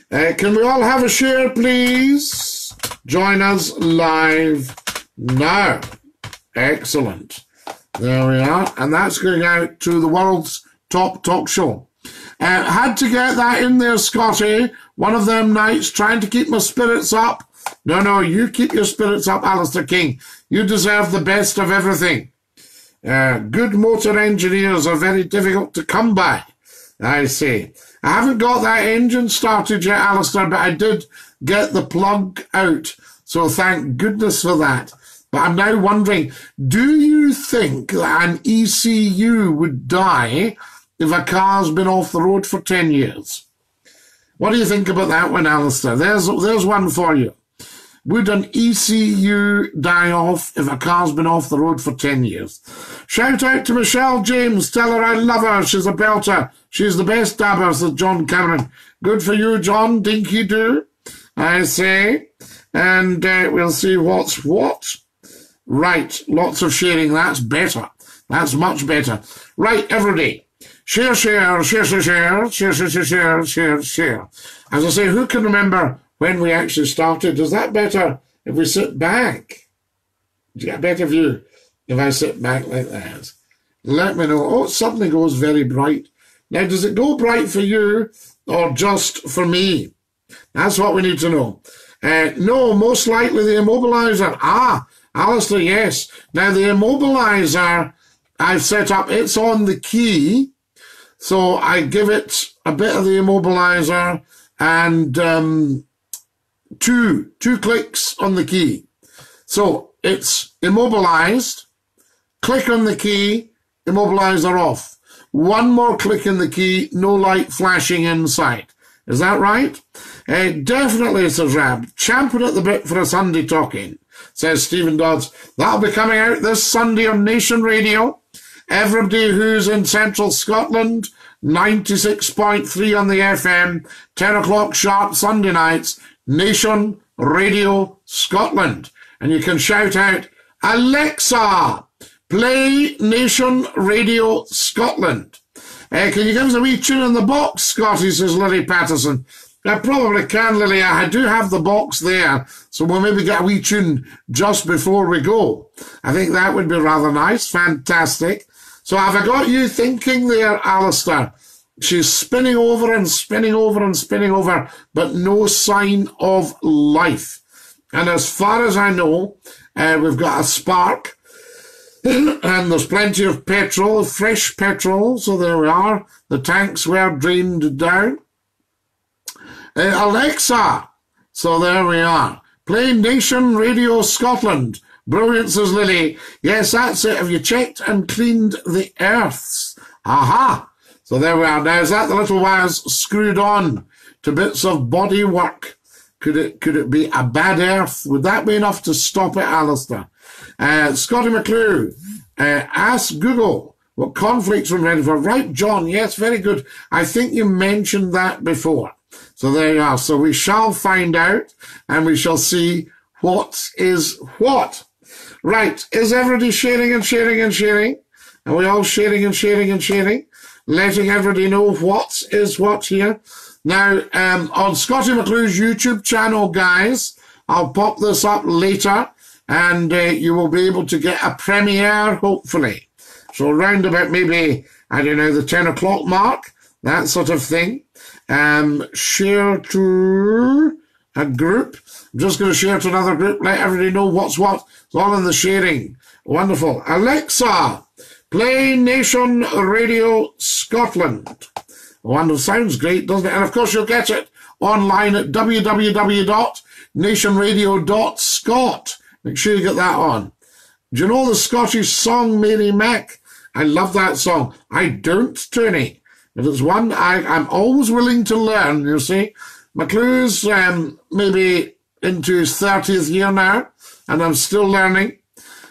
Can we all have a share, please? Join us live now. Excellent. There we are. And that's going out to the world's top talk show. Had to get that in there, Scotty. One of them nights trying to keep my spirits up. No, no, you keep your spirits up, Alistair King. You deserve the best of everything. Good motor engineers are very difficult to come by, I see. I haven't got that engine started yet, Alistair, but I did get the plug out, so thank goodness for that. But I'm now wondering, do you think that an ECU would die if a car's been off the road for 10 years? What do you think about that one, Alistair? There's one for you. Would an ECU die off if a car's been off the road for 10 years? Shout out to Michelle James. Tell her I love her. She's a belter. She's the best dabber, says John Cameron. Good for you, John. Dinky do, I say. And we'll see what's what. Right. Lots of sharing. That's better. That's much better. Right, everybody. Share, share, share, share, share, share, share, share, share, share. As I say, who can remember when we actually started? Is that better if we sit back? Do you get a better view if I sit back like that? Let me know. Oh, it suddenly goes very bright. Now, does it go bright for you or just for me? That's what we need to know. No, most likely the immobilizer. Ah, Alistair, yes. Now, the immobilizer I've set up, it's on the key. So I give it a bit of the immobilizer and two clicks on the key. So it's immobilized, click on the key, immobilizer off. One more click in the key, no light flashing inside. Is that right? Definitely, says Rab. Champion at the bit for a Sunday talking, says Stephen Dodds. That'll be coming out this Sunday on Nation Radio. Everybody who's in central Scotland, 96.3 on the FM, 10 o'clock sharp Sunday nights, Nation Radio Scotland. And you can shout out, Alexa, play Nation Radio Scotland. Can you give us a wee tune in the box, Scotty, says Lily Patterson. I probably can, Lily. I do have the box there, so we'll maybe get a wee tune just before we go. I think that would be rather nice. Fantastic. So have I got you thinking there, Alistair? She's spinning over and spinning over and spinning over, but no sign of life. And as far as I know, we've got a spark, and there's plenty of petrol, fresh petrol, so there we are. The tanks were drained down. Alexa, so there we are. Play Nation Radio Scotland. Brilliant, says Lily. Yes, that's it. Have you checked and cleaned the earths? Aha. So there we are. Now, is that the little wires screwed on to bits of body work? Could it be a bad earth? Would that be enough to stop it, Alistair? Scotty McClure, ask Google what conflicts we're ready for. Right, John, yes, very good. I think you mentioned that before. So there you are. So we shall find out and we shall see what is what. Right, is everybody sharing and sharing and sharing? Are we all sharing and sharing and sharing? Letting everybody know what is what here. Now, on Scotty McClure's YouTube channel, guys, I'll pop this up later, and you will be able to get a premiere, hopefully. So round about maybe, I don't know, the 10 o'clock mark, that sort of thing. Share to a group. I'm just going to share to another group, let everybody know what's what. It's all in the sharing. Wonderful. Alexa, play Nation Radio Scotland. Wonderful. Sounds great, doesn't it? And, of course, you'll get it online at www.nationradio.scot. Make sure you get that on. Do you know the Scottish song, Mary Mac? I love that song. I don't, Tony. But it's one I'm always willing to learn, you see. McClure's maybe into his 30th year now, and I'm still learning.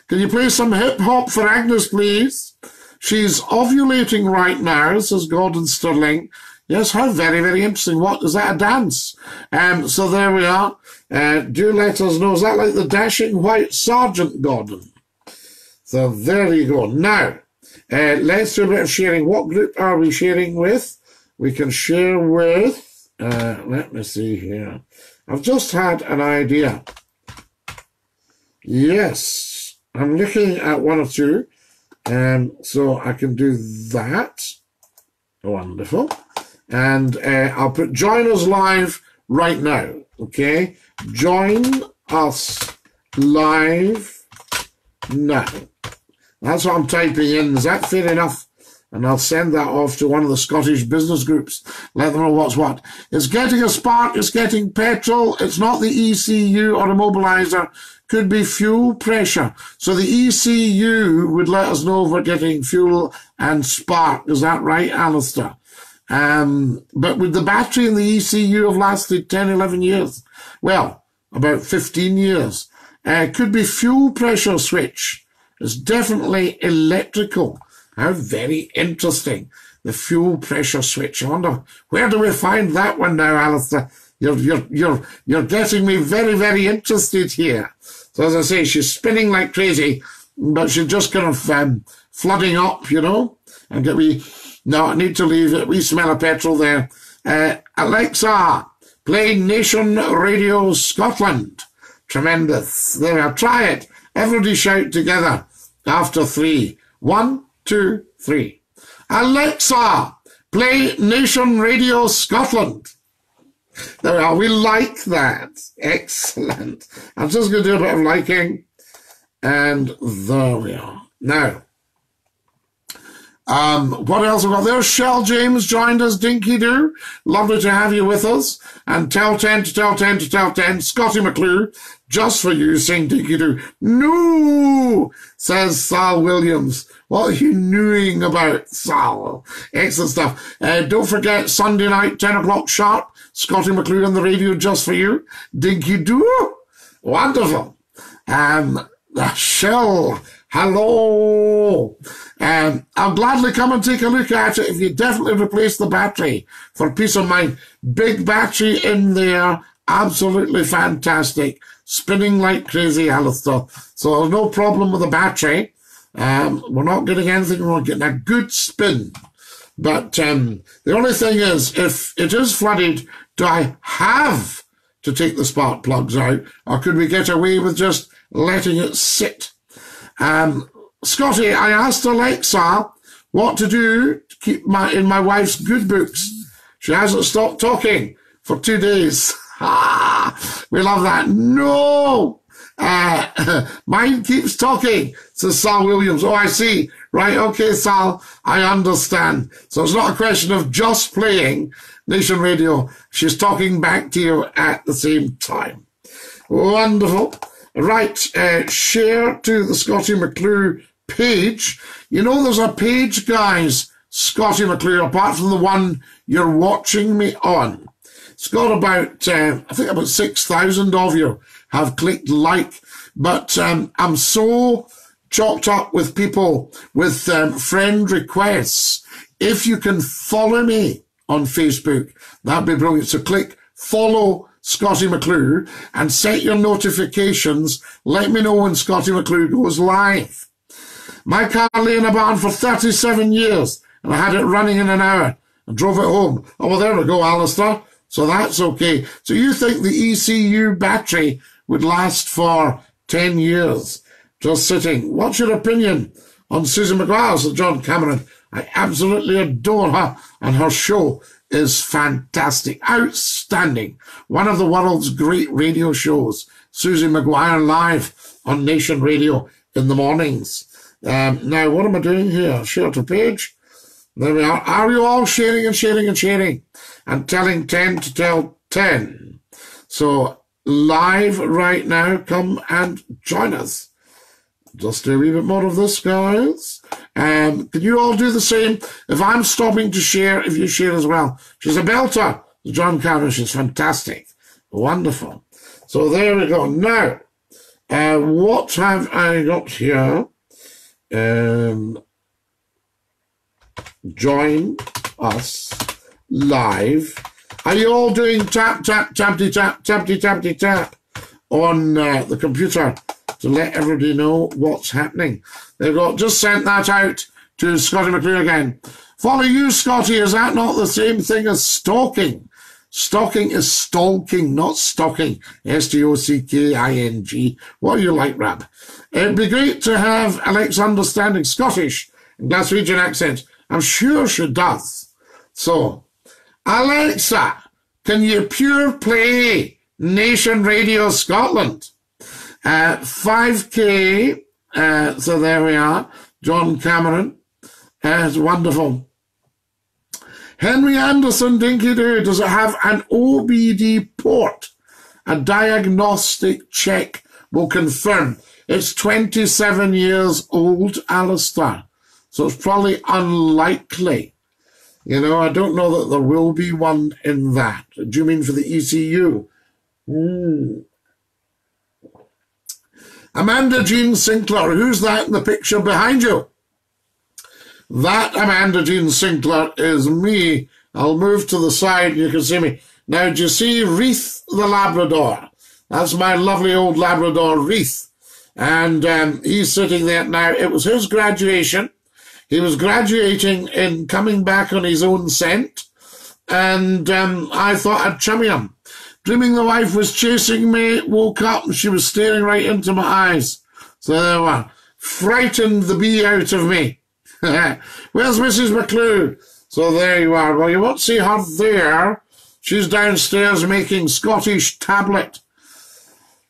Can you play some hip-hop for Agnes, please? She's ovulating right now, says Gordon Sterling. Yes, how very, very interesting. What is that, a dance? So there we are. Do let us know. Is that like the Dashing White Sergeant, Gordon? So there you go. Now, let's do a bit of sharing. What group are we sharing with? We can share with, let me see here. I've just had an idea. Yes. I'm looking at one or two, so I can do that. Wonderful. And I'll put join us live right now, okay? Join us live now. That's what I'm typing in. Is that fair enough? And I'll send that off to one of the Scottish business groups. Let them know what's what. It's getting a spark. It's getting petrol. It's not the ECU or a mobilizer. Could be fuel pressure. So the ECU would let us know if we're getting fuel and spark. Is that right, Alistair? But would the battery in the ECU have lasted 10, 11 years? Well, about 15 years. Could be fuel pressure switch. It's definitely electrical. How very interesting. The fuel pressure switch. I wonder, where do we find that one now, Alistair? You're getting me very, very interested here. So as I say, she's spinning like crazy, but she's just kind of flooding up, you know, and no, I need to leave it. We smell a petrol there. Alexa, play Nation Radio Scotland. Tremendous. There we are. Try it. Everybody shout together after three. One, two, three. Alexa, play Nation Radio Scotland. There we are. We like that. Excellent. I'm just going to do a bit of liking. And there we are. Now, what else have we got there? Shell James joined us. Dinky Doo. Lovely to have you with us. And tell 10 to tell 10 to tell 10. Scotty McClure, just for you, sing Dinky Doo. No, says Sal Williams. What are you knowing about, Sal? Excellent stuff. Don't forget, Sunday night, 10 o'clock sharp. Scotty McClure on the radio, just for you. Dinky Doo. Wonderful. Shell. Hello. I'll gladly come and take a look at it if you definitely replace the battery for peace of mind. Big battery in there. Absolutely fantastic. Spinning like crazy, Alistair. So there's no problem with the battery. We're not getting anything wrong. Getting a good spin. But the only thing is, if it is flooded, do I have to take the spark plugs out? Or could we get away with just letting it sit? Scotty, I asked Alexa what to do to keep in my wife's good books. She hasn't stopped talking for 2 days. We love that. No! Mine keeps talking, says Sal Williams. Oh, I see. Right, okay, Sal, I understand. So it's not a question of just playing Nation Radio. She's talking back to you at the same time. Wonderful. Right, share to the Scotty McClure page. You know there's a page, guys, Scotty McClure, apart from the one you're watching me on. It's got about, I think about 6,000 of you have clicked like, but I'm so chalked up with people with friend requests. If you can follow me on Facebook, that'd be brilliant. So click follow Scotty McClure and set your notifications. Let me know when Scotty McClure goes live. My car lay in a barn for 37 years and I had it running in an hour and drove it home. Oh, well, there we go, Alistair. So that's okay. So you think the ECU battery would last for 10 years just sitting. What's your opinion on Susan McGuire, Sir John Cameron? I absolutely adore her and her show is fantastic, outstanding. One of the world's great radio shows, Susie McGuire live on Nation Radio in the mornings. Now, what am I doing here? Share to page. There we are. Are you all sharing and sharing and sharing? And telling 10 to tell 10. So live right now, come and join us. Just do a wee bit more of this, guys. Can you all do the same? If I'm stopping to share, if you share as well. She's a belter, John Cameron. She's fantastic. Wonderful. So there we go. Now, what have I got here? Join us live. Are you all doing tap, tap, tapty, tap, tapty, tapty, tap on the computer? To let everybody know what's happening. They've got just sent that out to Scotty McClure again. Follow you, Scotty. Is that not the same thing as stalking? Stalking is stalking, not stocking. S-T-O-C-K-I-N-G. What do you like, Rab? It'd be great to have Alex understanding Scottish and Glaswegian accent. I'm sure she does. So, Alexa, can you pure play Nation Radio Scotland? 5K, so there we are, John Cameron. It's wonderful. Henry Anderson, Dinky Doo, does it have an OBD port? A diagnostic check will confirm. It's 27 years old, Alistair, so it's probably unlikely. You know, I don't know that there will be one in that. Do you mean for the ECU? Mm. Amanda Jean Sinclair, who's that in the picture behind you? That Amanda Jean Sinclair is me. I'll move to the side and you can see me. Now, do you see Wreath the Labrador? That's my lovely old Labrador Wreath. And he's sitting there now. It was his graduation. He was graduating in coming back on his own scent. And I thought I'd chummy him. Dreaming the wife was chasing me, woke up, and she was staring right into my eyes. So there we are. Frightened the bee out of me. Where's Mrs. McClure? So there you are. Well, you won't see her there. She's downstairs making Scottish tablet.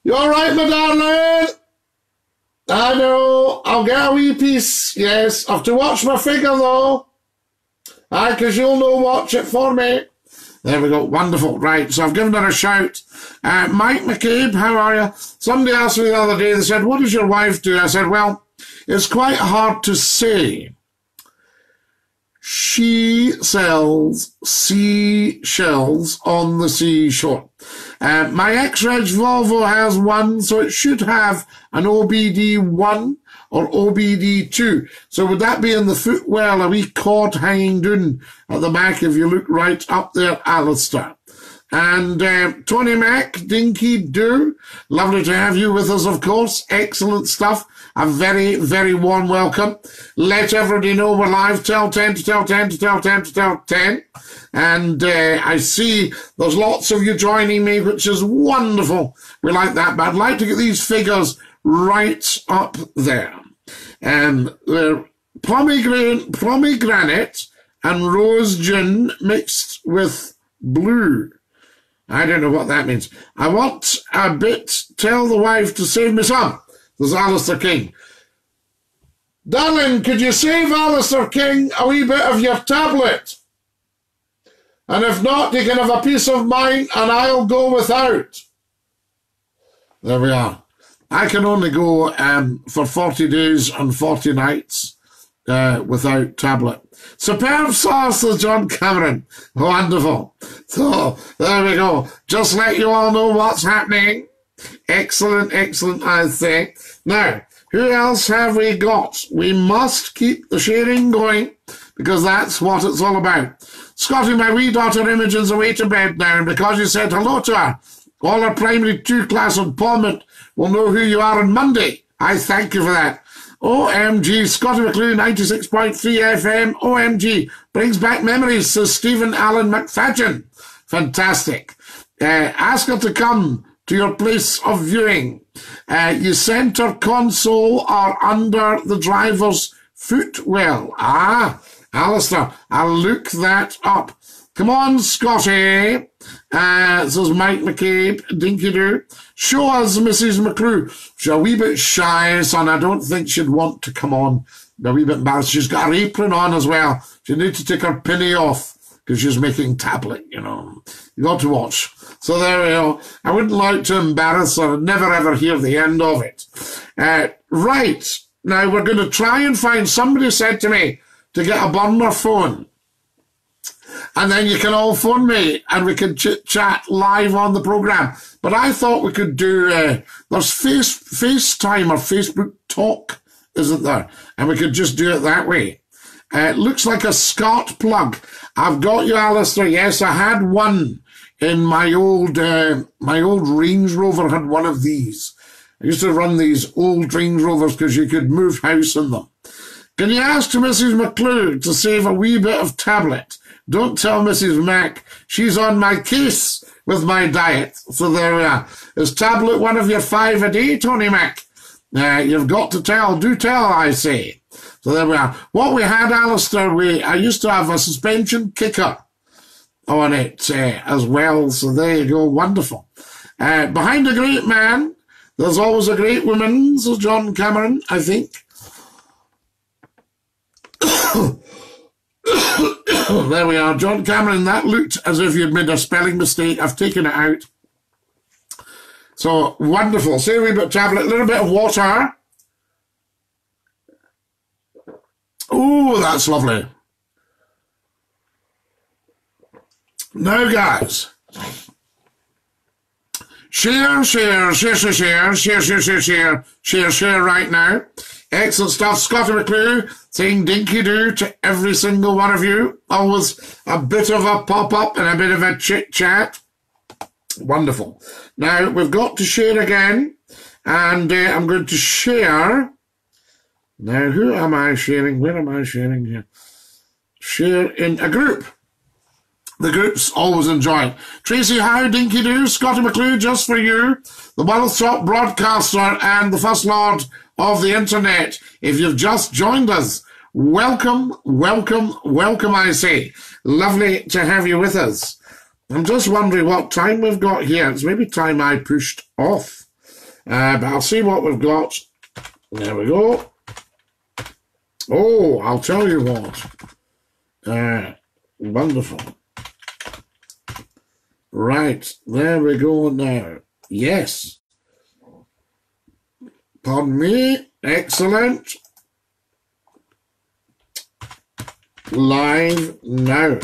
You all right, my darling? I know. I'll get a wee piece. Yes. I have to watch my figure, though. Aye, because you'll no watch it for me. There we go. Wonderful. Right. So I've given her a shout. Mike McCabe, how are you? Somebody asked me the other day, they said, what does your wife do? I said, well, it's quite hard to say. She sells seashells on the seashore. My X-Reg Volvo has one, so it should have an OBD1 or OBD2. So would that be in the footwell, a wee cord hanging down at the back if you look right up there, Alistair? And Tony Mac, Dinky Doo, lovely to have you with us, of course. Excellent stuff. A very, very warm welcome. Let everybody know we're live. Tell 10 to tell 10 to tell 10 to tell 10. And I see there's lots of you joining me, which is wonderful. We like that. But I'd like to get these figures right up there. And they're pomegranate and rose gin mixed with blue. I don't know what that means. I want a bit, tell the wife to save me some. There's Alistair King. Darling, could you save Alistair King a wee bit of your tablet? And if not, you can have a piece of mine and I'll go without. There we are. I can only go for 40 days and 40 nights without tablet. Superb sauce, John Cameron. Wonderful. So, there we go. Just let you all know what's happening. Excellent, excellent, I think. Now, who else have we got? We must keep the sharing going because that's what it's all about. Scotty, my wee daughter Imogen's away to bed now, and because you said hello to her, all her primary 2 class employment will know who you are on Monday. I thank you for that. OMG, Scotty McClure, 96.3 FM, OMG, brings back memories, says Stephen Allen McFadgen. Fantastic. Ask her to come to your place of viewing. You centre console are under the driver's footwell. Ah, Alistair, I'll look that up. Come on, Scotty. Says Mike McCabe, Dinky Doo. Show us Mrs. McCrew. She's a wee bit shy, son. I don't think she'd want to come on. A wee bit embarrassed. She's got her apron on as well. She needs to take her pinny off because she's making tablet, you know. You got to watch. So there we go. I wouldn't like to embarrass her. I'd never, ever hear the end of it. Right. Now, we're going to try and find... Somebody said to me to get a burner phone. And then you can all phone me and we can chit-chat live on the programme. But I thought we could do, there's FaceTime or Facebook Talk, isn't there? And we could just do it that way. It looks like a SCART plug. I've got you, Alistair. Yes, I had one in my old Range Rover had one of these. I used to run these old Range Rovers because you could move house in them. Can you ask Mrs. McClure to save a wee bit of tablet? Don't tell Mrs. Mac. She's on my case with my diet. So there we are. Is tablet one of your 5 a day, Tony Mac? You've got to tell. Do tell, I say. So there we are. What we had, Alistair, I used to have a suspension kicker. on it as well. So there you go, wonderful. Behind a great man, there's always a great woman, says John Cameron, I think. There we are, John Cameron. That looked as if you'd made a spelling mistake. I've taken it out. So, wonderful. Say a wee bit of tablet, a little bit of water. Oh, that's lovely. Now, guys, share, share, share, share, share, share, share, share, share, share, share right now. Excellent stuff. Scotty McClure saying dinky-doo to every single one of you. Always a bit of a pop-up and a bit of a chit-chat. Wonderful. Now, we've got to share again, and I'm going to share. Now, who am I sharing? Where am I sharing here? Share in a group. The group's always enjoying. Tracy Howe, dinky-doo, Scotty McClure, just for you, the world's top broadcaster and the First Lord of the Internet. If you've just joined us, welcome, welcome, welcome, I say. Lovely to have you with us. I'm just wondering what time we've got here. It's maybe time I pushed off. But I'll see what we've got. There we go. Oh, I'll tell you what. Wonderful. Right, there we go now. Yes. Pardon me. Excellent. Live now.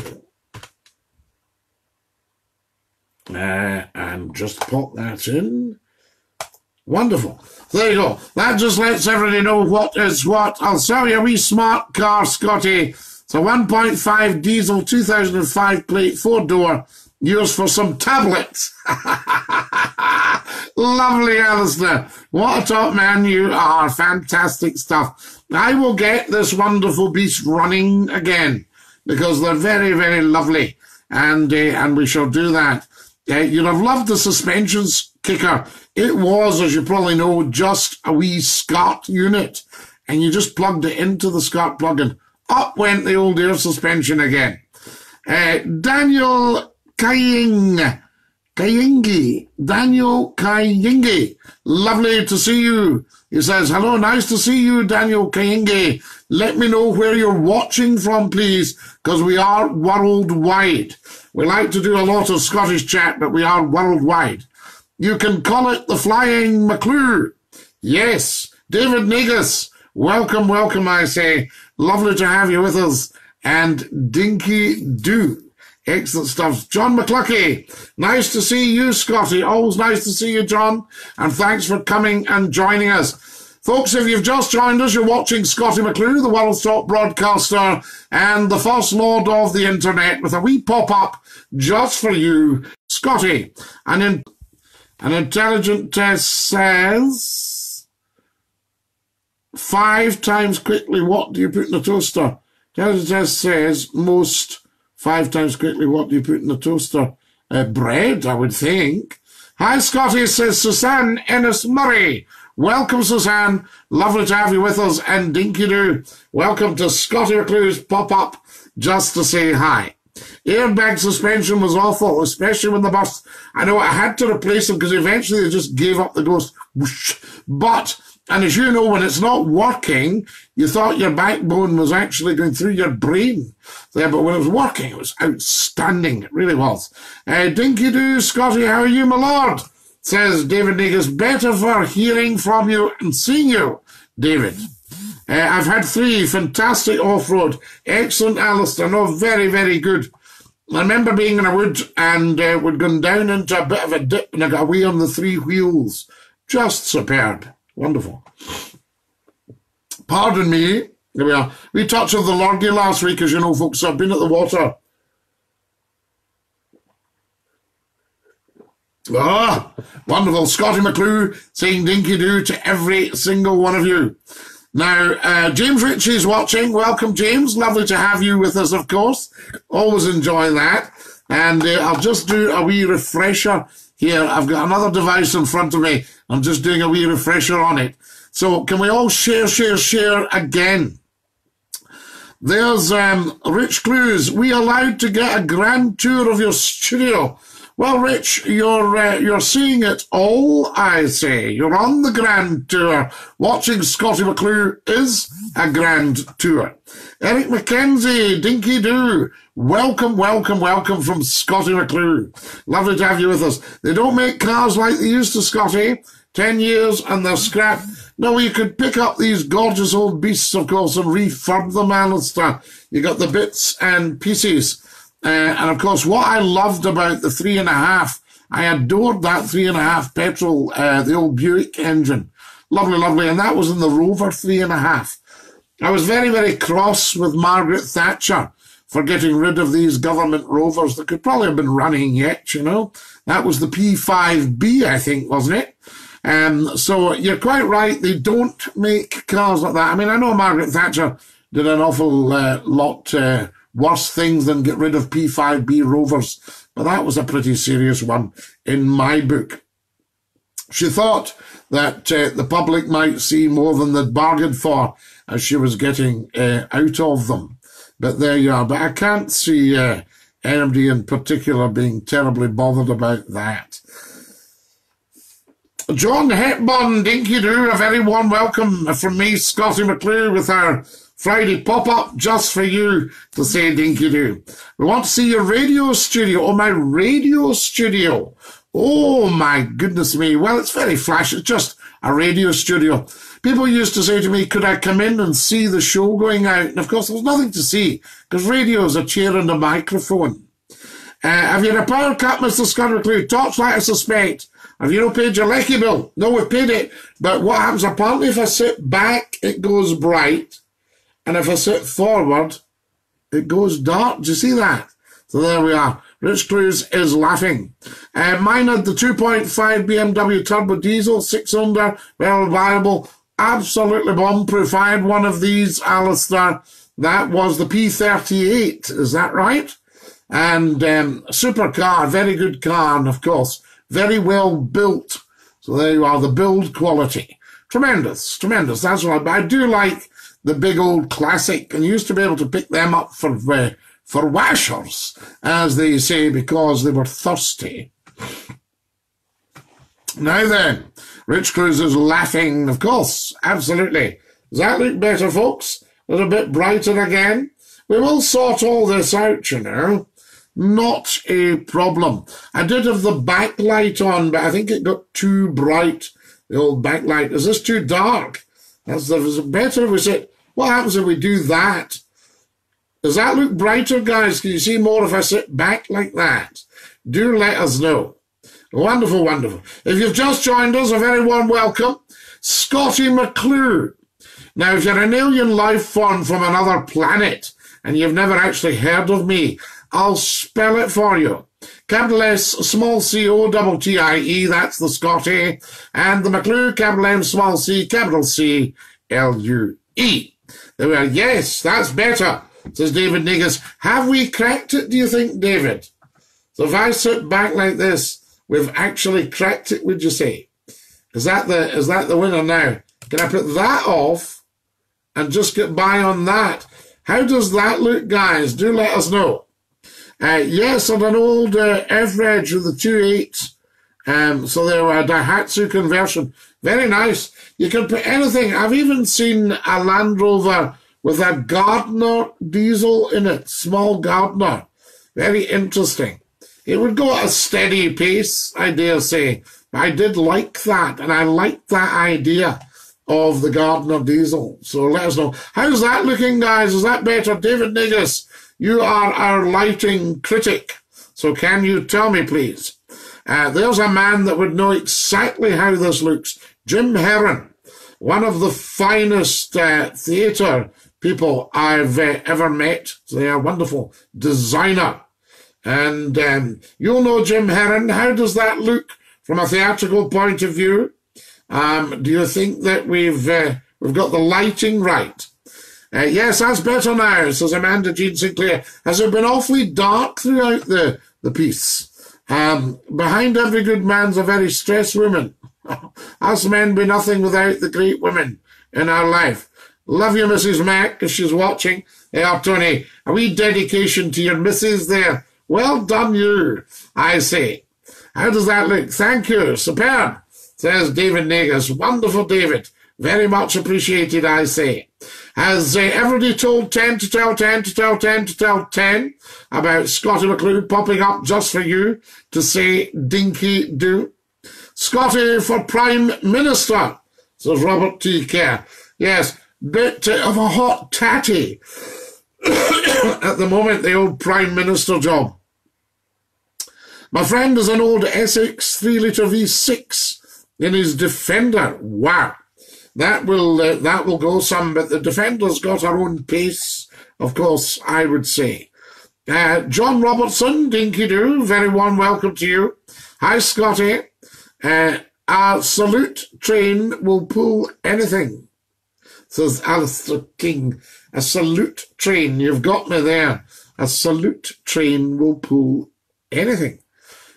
And just pop that in. Wonderful. There you go. That just lets everybody know what is what. I'll sell you a wee smart car, Scotty. It's a 1.5 diesel 2005 plate, 4-door, yours for some tablets. Lovely, Alistair. What a top man you are. Fantastic stuff. I will get this wonderful beast running again because they're very, very lovely. And we shall do that. You'd have loved the suspensions kicker. It was, as you probably know, just a wee SCART unit. And you just plugged it into the SCART plug-in. Up went the old air suspension again. Daniel Kayingi. Daniel Kayingi. Lovely to see you. He says, hello, nice to see you, Daniel Kayingi. Let me know where you're watching from, please, because we are worldwide. We like to do a lot of Scottish chat, but we are worldwide. You can call it the Flying McClure. Yes, David Negus. Welcome, welcome, I say. Lovely to have you with us. And Dinky Doo. Excellent stuff. John McCluckie, nice to see you, Scotty. Always nice to see you, John. And thanks for coming and joining us. Folks, if you've just joined us, you're watching Scotty McClure, the world's top broadcaster and the First Lord of the Internet, with a wee pop-up just for you, Scotty. An intelligent test says, 5 times quickly, what do you put in the toaster? Intelligent test says, 5 times quickly, what do you put in the toaster? Bread, I would think. Hi, Scotty, says Suzanne Ennis Murray. Welcome, Suzanne. Lovely to have you with us. And Dinky Doo, welcome to Scotty McClure's pop-up just to say hi. Airbag suspension was awful, especially when the bus... I know I had to replace them because eventually they just gave up the ghost. But... and as you know, when it's not working, you thought your backbone was actually going through your brain there. But when it was working, it was outstanding. It really was. Dinky Doo, Scotty, how are you, my lord? Says David Negus. Better for hearing from you and seeing you, David. I've had 3. Fantastic off-road. Excellent, Alistair. No, very, very good. I remember being in a wood and we'd gone down into a bit of a dip and I got away on the 3 wheels. Just superb. Wonderful. Pardon me. There we are. We touched on the Lorgy last week, as you know, folks. I've been at the water. Ah, wonderful. Scotty McClure saying dinky doo to every single one of you. Now, James Ritchie's watching. Welcome, James. Lovely to have you with us, of course. Always enjoy that. And I'll just do a wee refresher here. I've got another device in front of me. I'm just doing a wee refresher on it. So can we all share, share, share again? There's Rich Clues. We allowed to get a grand tour of your studio. Well, Rich, you're seeing it all, I say. You're on the grand tour. Watching Scotty McClue is a grand tour. Eric McKenzie, Dinky Doo, welcome, welcome, welcome from Scotty McClue. Lovely to have you with us. They don't make cars like they used to, Scotty. 10 years and they're scrapped. No, you could pick up these gorgeous old beasts, of course, and refurb them, Alistair. You got the bits and pieces. And of course, what I loved about the 3.5, I adored that 3.5 petrol, the old Buick engine. Lovely, lovely. And that was in the Rover 3.5. I was very, very cross with Margaret Thatcher for getting rid of these government Rovers that could probably have been running yet, you know. That was the P5B, I think, wasn't it? So you're quite right. They don't make cars like that. I mean, I know Margaret Thatcher did an awful lot worse things than get rid of P5B Rovers, but that was a pretty serious one in my book. She thought that the public might see more than they'd bargained for as she was getting out of them. But there you are. But I can't see anybody in particular being terribly bothered about that. John Hepburn, Dinky Doo, a very warm welcome from me, Scotty McClue, with our Friday pop-up just for you to say Dinky Doo. We want to see your radio studio. Oh, my radio studio. Oh, my goodness me. Well, it's very flashy. It's just a radio studio. People used to say to me, could I come in and see the show going out? And, of course, there's nothing to see because radio is a chair and a microphone. Have you had a power cut, Mr. Scotty McClue? Torchlight, I suspect. Have you not paid your lecky bill? No, we've paid it. But what happens, apparently, if I sit back, it goes bright. And if I sit forward, it goes dark. Do you see that? So there we are. Rich Clues is laughing. Mine had the 2.5 BMW turbo diesel, 6-cylinder, well reliable, absolutely bomb-proof. I had one of these, Alistair. That was the P38. Is that right? And super car, very good car, and of course, very well built. So there you are, the build quality. Tremendous, tremendous. That's what I do like. The big old classic, and you used to be able to pick them up for washers, as they say, because they were thirsty. Now then, Rich Clues is laughing, of course, absolutely. Does that look better, folks? A little bit brighter again? We will sort all this out, you know. Not a problem. I did have the backlight on, but I think it got too bright, the old backlight. Is this too dark? That's better if we say, what happens if we do that? Does that look brighter, guys? Can you see more if I sit back like that? Do let us know. Wonderful, wonderful. If you've just joined us, a very warm welcome. Scotty McClue. Now, if you're an alien life form from another planet and you've never actually heard of me, I'll spell it for you. Capital S, small c, O, double T-I-E, that's the Scotty, and the McClue, capital M, small c, capital C, L-U-E. There we are. Yes, that's better, says David Negus. Have we cracked it, do you think, David? So if I sit back like this, we've actually cracked it, would you say? Is that the winner now? Can I put that off and just get by on that? How does that look, guys? Do let us know. Yes, and an old F-Reg with the 2.8. So they were a Daihatsu conversion. Very nice. You can put anything. I've even seen a Land Rover with a Gardner diesel in it, small Gardner. Very interesting. It would go at a steady pace, I dare say. But I did like that, and I liked that idea of the Gardner diesel. So let us know. How's that looking, guys? Is that better? David Negus, you are our lighting critic, so can you tell me, please? There's a man that would know exactly how this looks. Jim Heron, one of the finest theatre people I've ever met. They are a wonderful designer. And you'll know Jim Heron. How does that look from a theatrical point of view? Do you think that we've got the lighting right? Yes, that's better now, says Amanda Jean Sinclair. Has it been awfully dark throughout the piece? Behind every good man's a very stressed woman. Us men be nothing without the great women in our life. Love you, Mrs. Mack, if she's watching. Oh, Tony, a wee dedication to your missus there. Well done you, I say. How does that look? Thank you, superb, says David Nagus. Wonderful, David. Very much appreciated, I say. Has everybody told 10 to tell 10 about Scotty McLeod popping up just for you to say dinky do? Scotty for Prime Minister, says Robert T. Kerr. Yes, bit of a hot tatty at the moment, the old Prime Minister job. My friend is an old Essex 3-litre V6 in his Defender. Wow. That will go some, but the Defender's got her own pace, of course, I would say. John Robertson, Dinky Doo, very warm welcome to you. Hi, Scotty. Our salute train will pull anything, says Alistair King. A salute train, you've got me there. A salute train will pull anything.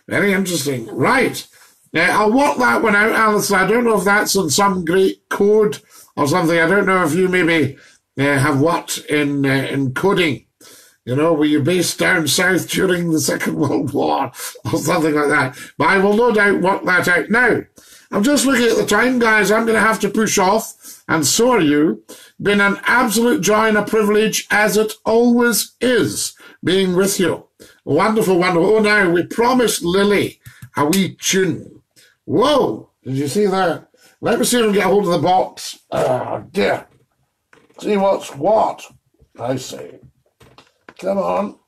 Very interesting. Right. I'll work that one out, Alice. I don't know if that's in some great code or something. I don't know if you maybe have worked in coding. You know, were you based down south during the Second World War or something like that? But I will no doubt work that out. Now, I'm just looking at the time, guys. I'm going to have to push off, and so are you. Been an absolute joy and a privilege, as it always is, being with you. Wonderful, wonderful. Oh, now, we promised Lily a wee tune. Whoa! Did you see that? Let me see if I can get a hold of the box. Oh, dear. See what's what, I say. Come on.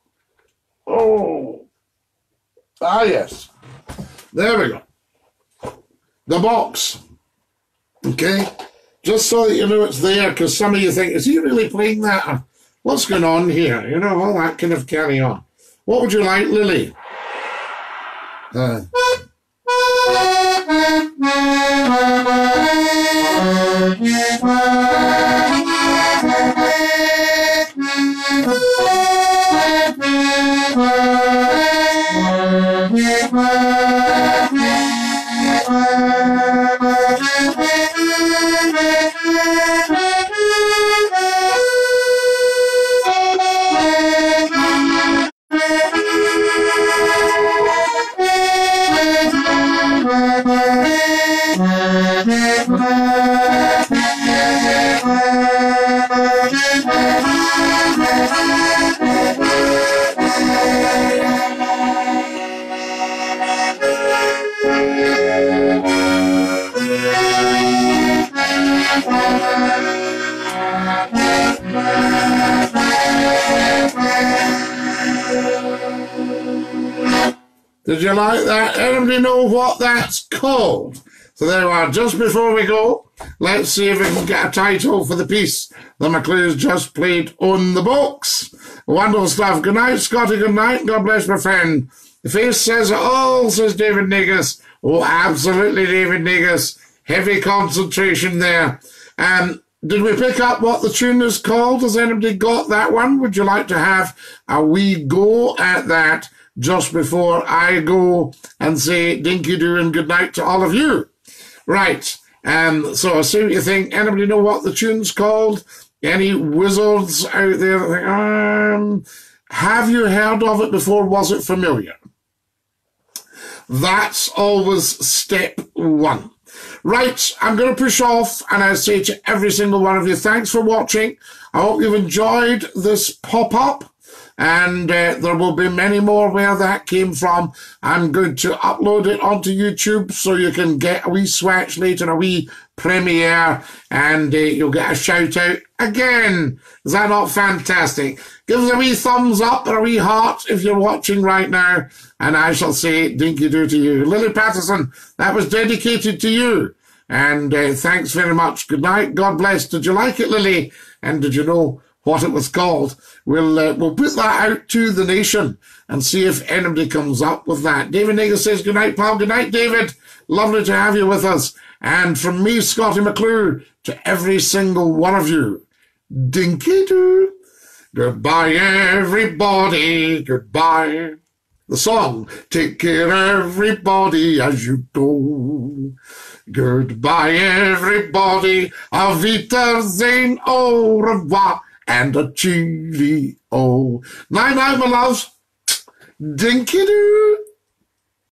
Oh. Ah, yes. There we go. The box. Okay? Just so that you know it's there, because some of you think, is he really playing that? What's going on here? You know, all that kind of carry on. What would you like, Lily? Did you like that? Anybody know what that's called? So there we are. Just before we go, let's see if we can get a title for the piece that McLeod's just played on the box. Wonderful stuff. Good night, Scotty. Good night. God bless my friend. The face says it all, says David Nagus. Oh, absolutely, David Nagus. Heavy concentration there. Did we pick up what the tune is called? Has anybody got that one? Would you like to have a wee go at that? Just before I go and say dinky do and good night to all of you. Right, so I see what you think. Anybody know what the tune's called? Any wizards out there that think, have you heard of it before? Was it familiar? That's always step one. Right, I'm going to push off, and I say to every single one of you, thanks for watching. I hope you've enjoyed this pop-up. And there will be many more where that came from. I'm going to upload it onto YouTube so you can get a wee swatch later, a wee premiere, and you'll get a shout-out again. Is that not fantastic? Give us a wee thumbs up and a wee heart if you're watching right now, and I shall say dinky-do to you. Lily Patterson, that was dedicated to you, and thanks very much. Good night. God bless. Did you like it, Lily? And did you know what it was called? We'll put that out to the nation and see if anybody comes up with that. David Nagus says, good night, pal. Good night, David. Lovely to have you with us. And from me, Scotty McLeod, to every single one of you, dinky-doo. Goodbye, everybody. Goodbye. The song, take care, everybody, as you go. Goodbye, everybody. Auf Wiedersehen, au revoir. and a cheerio. Night, night, my loves. Dinky-doo.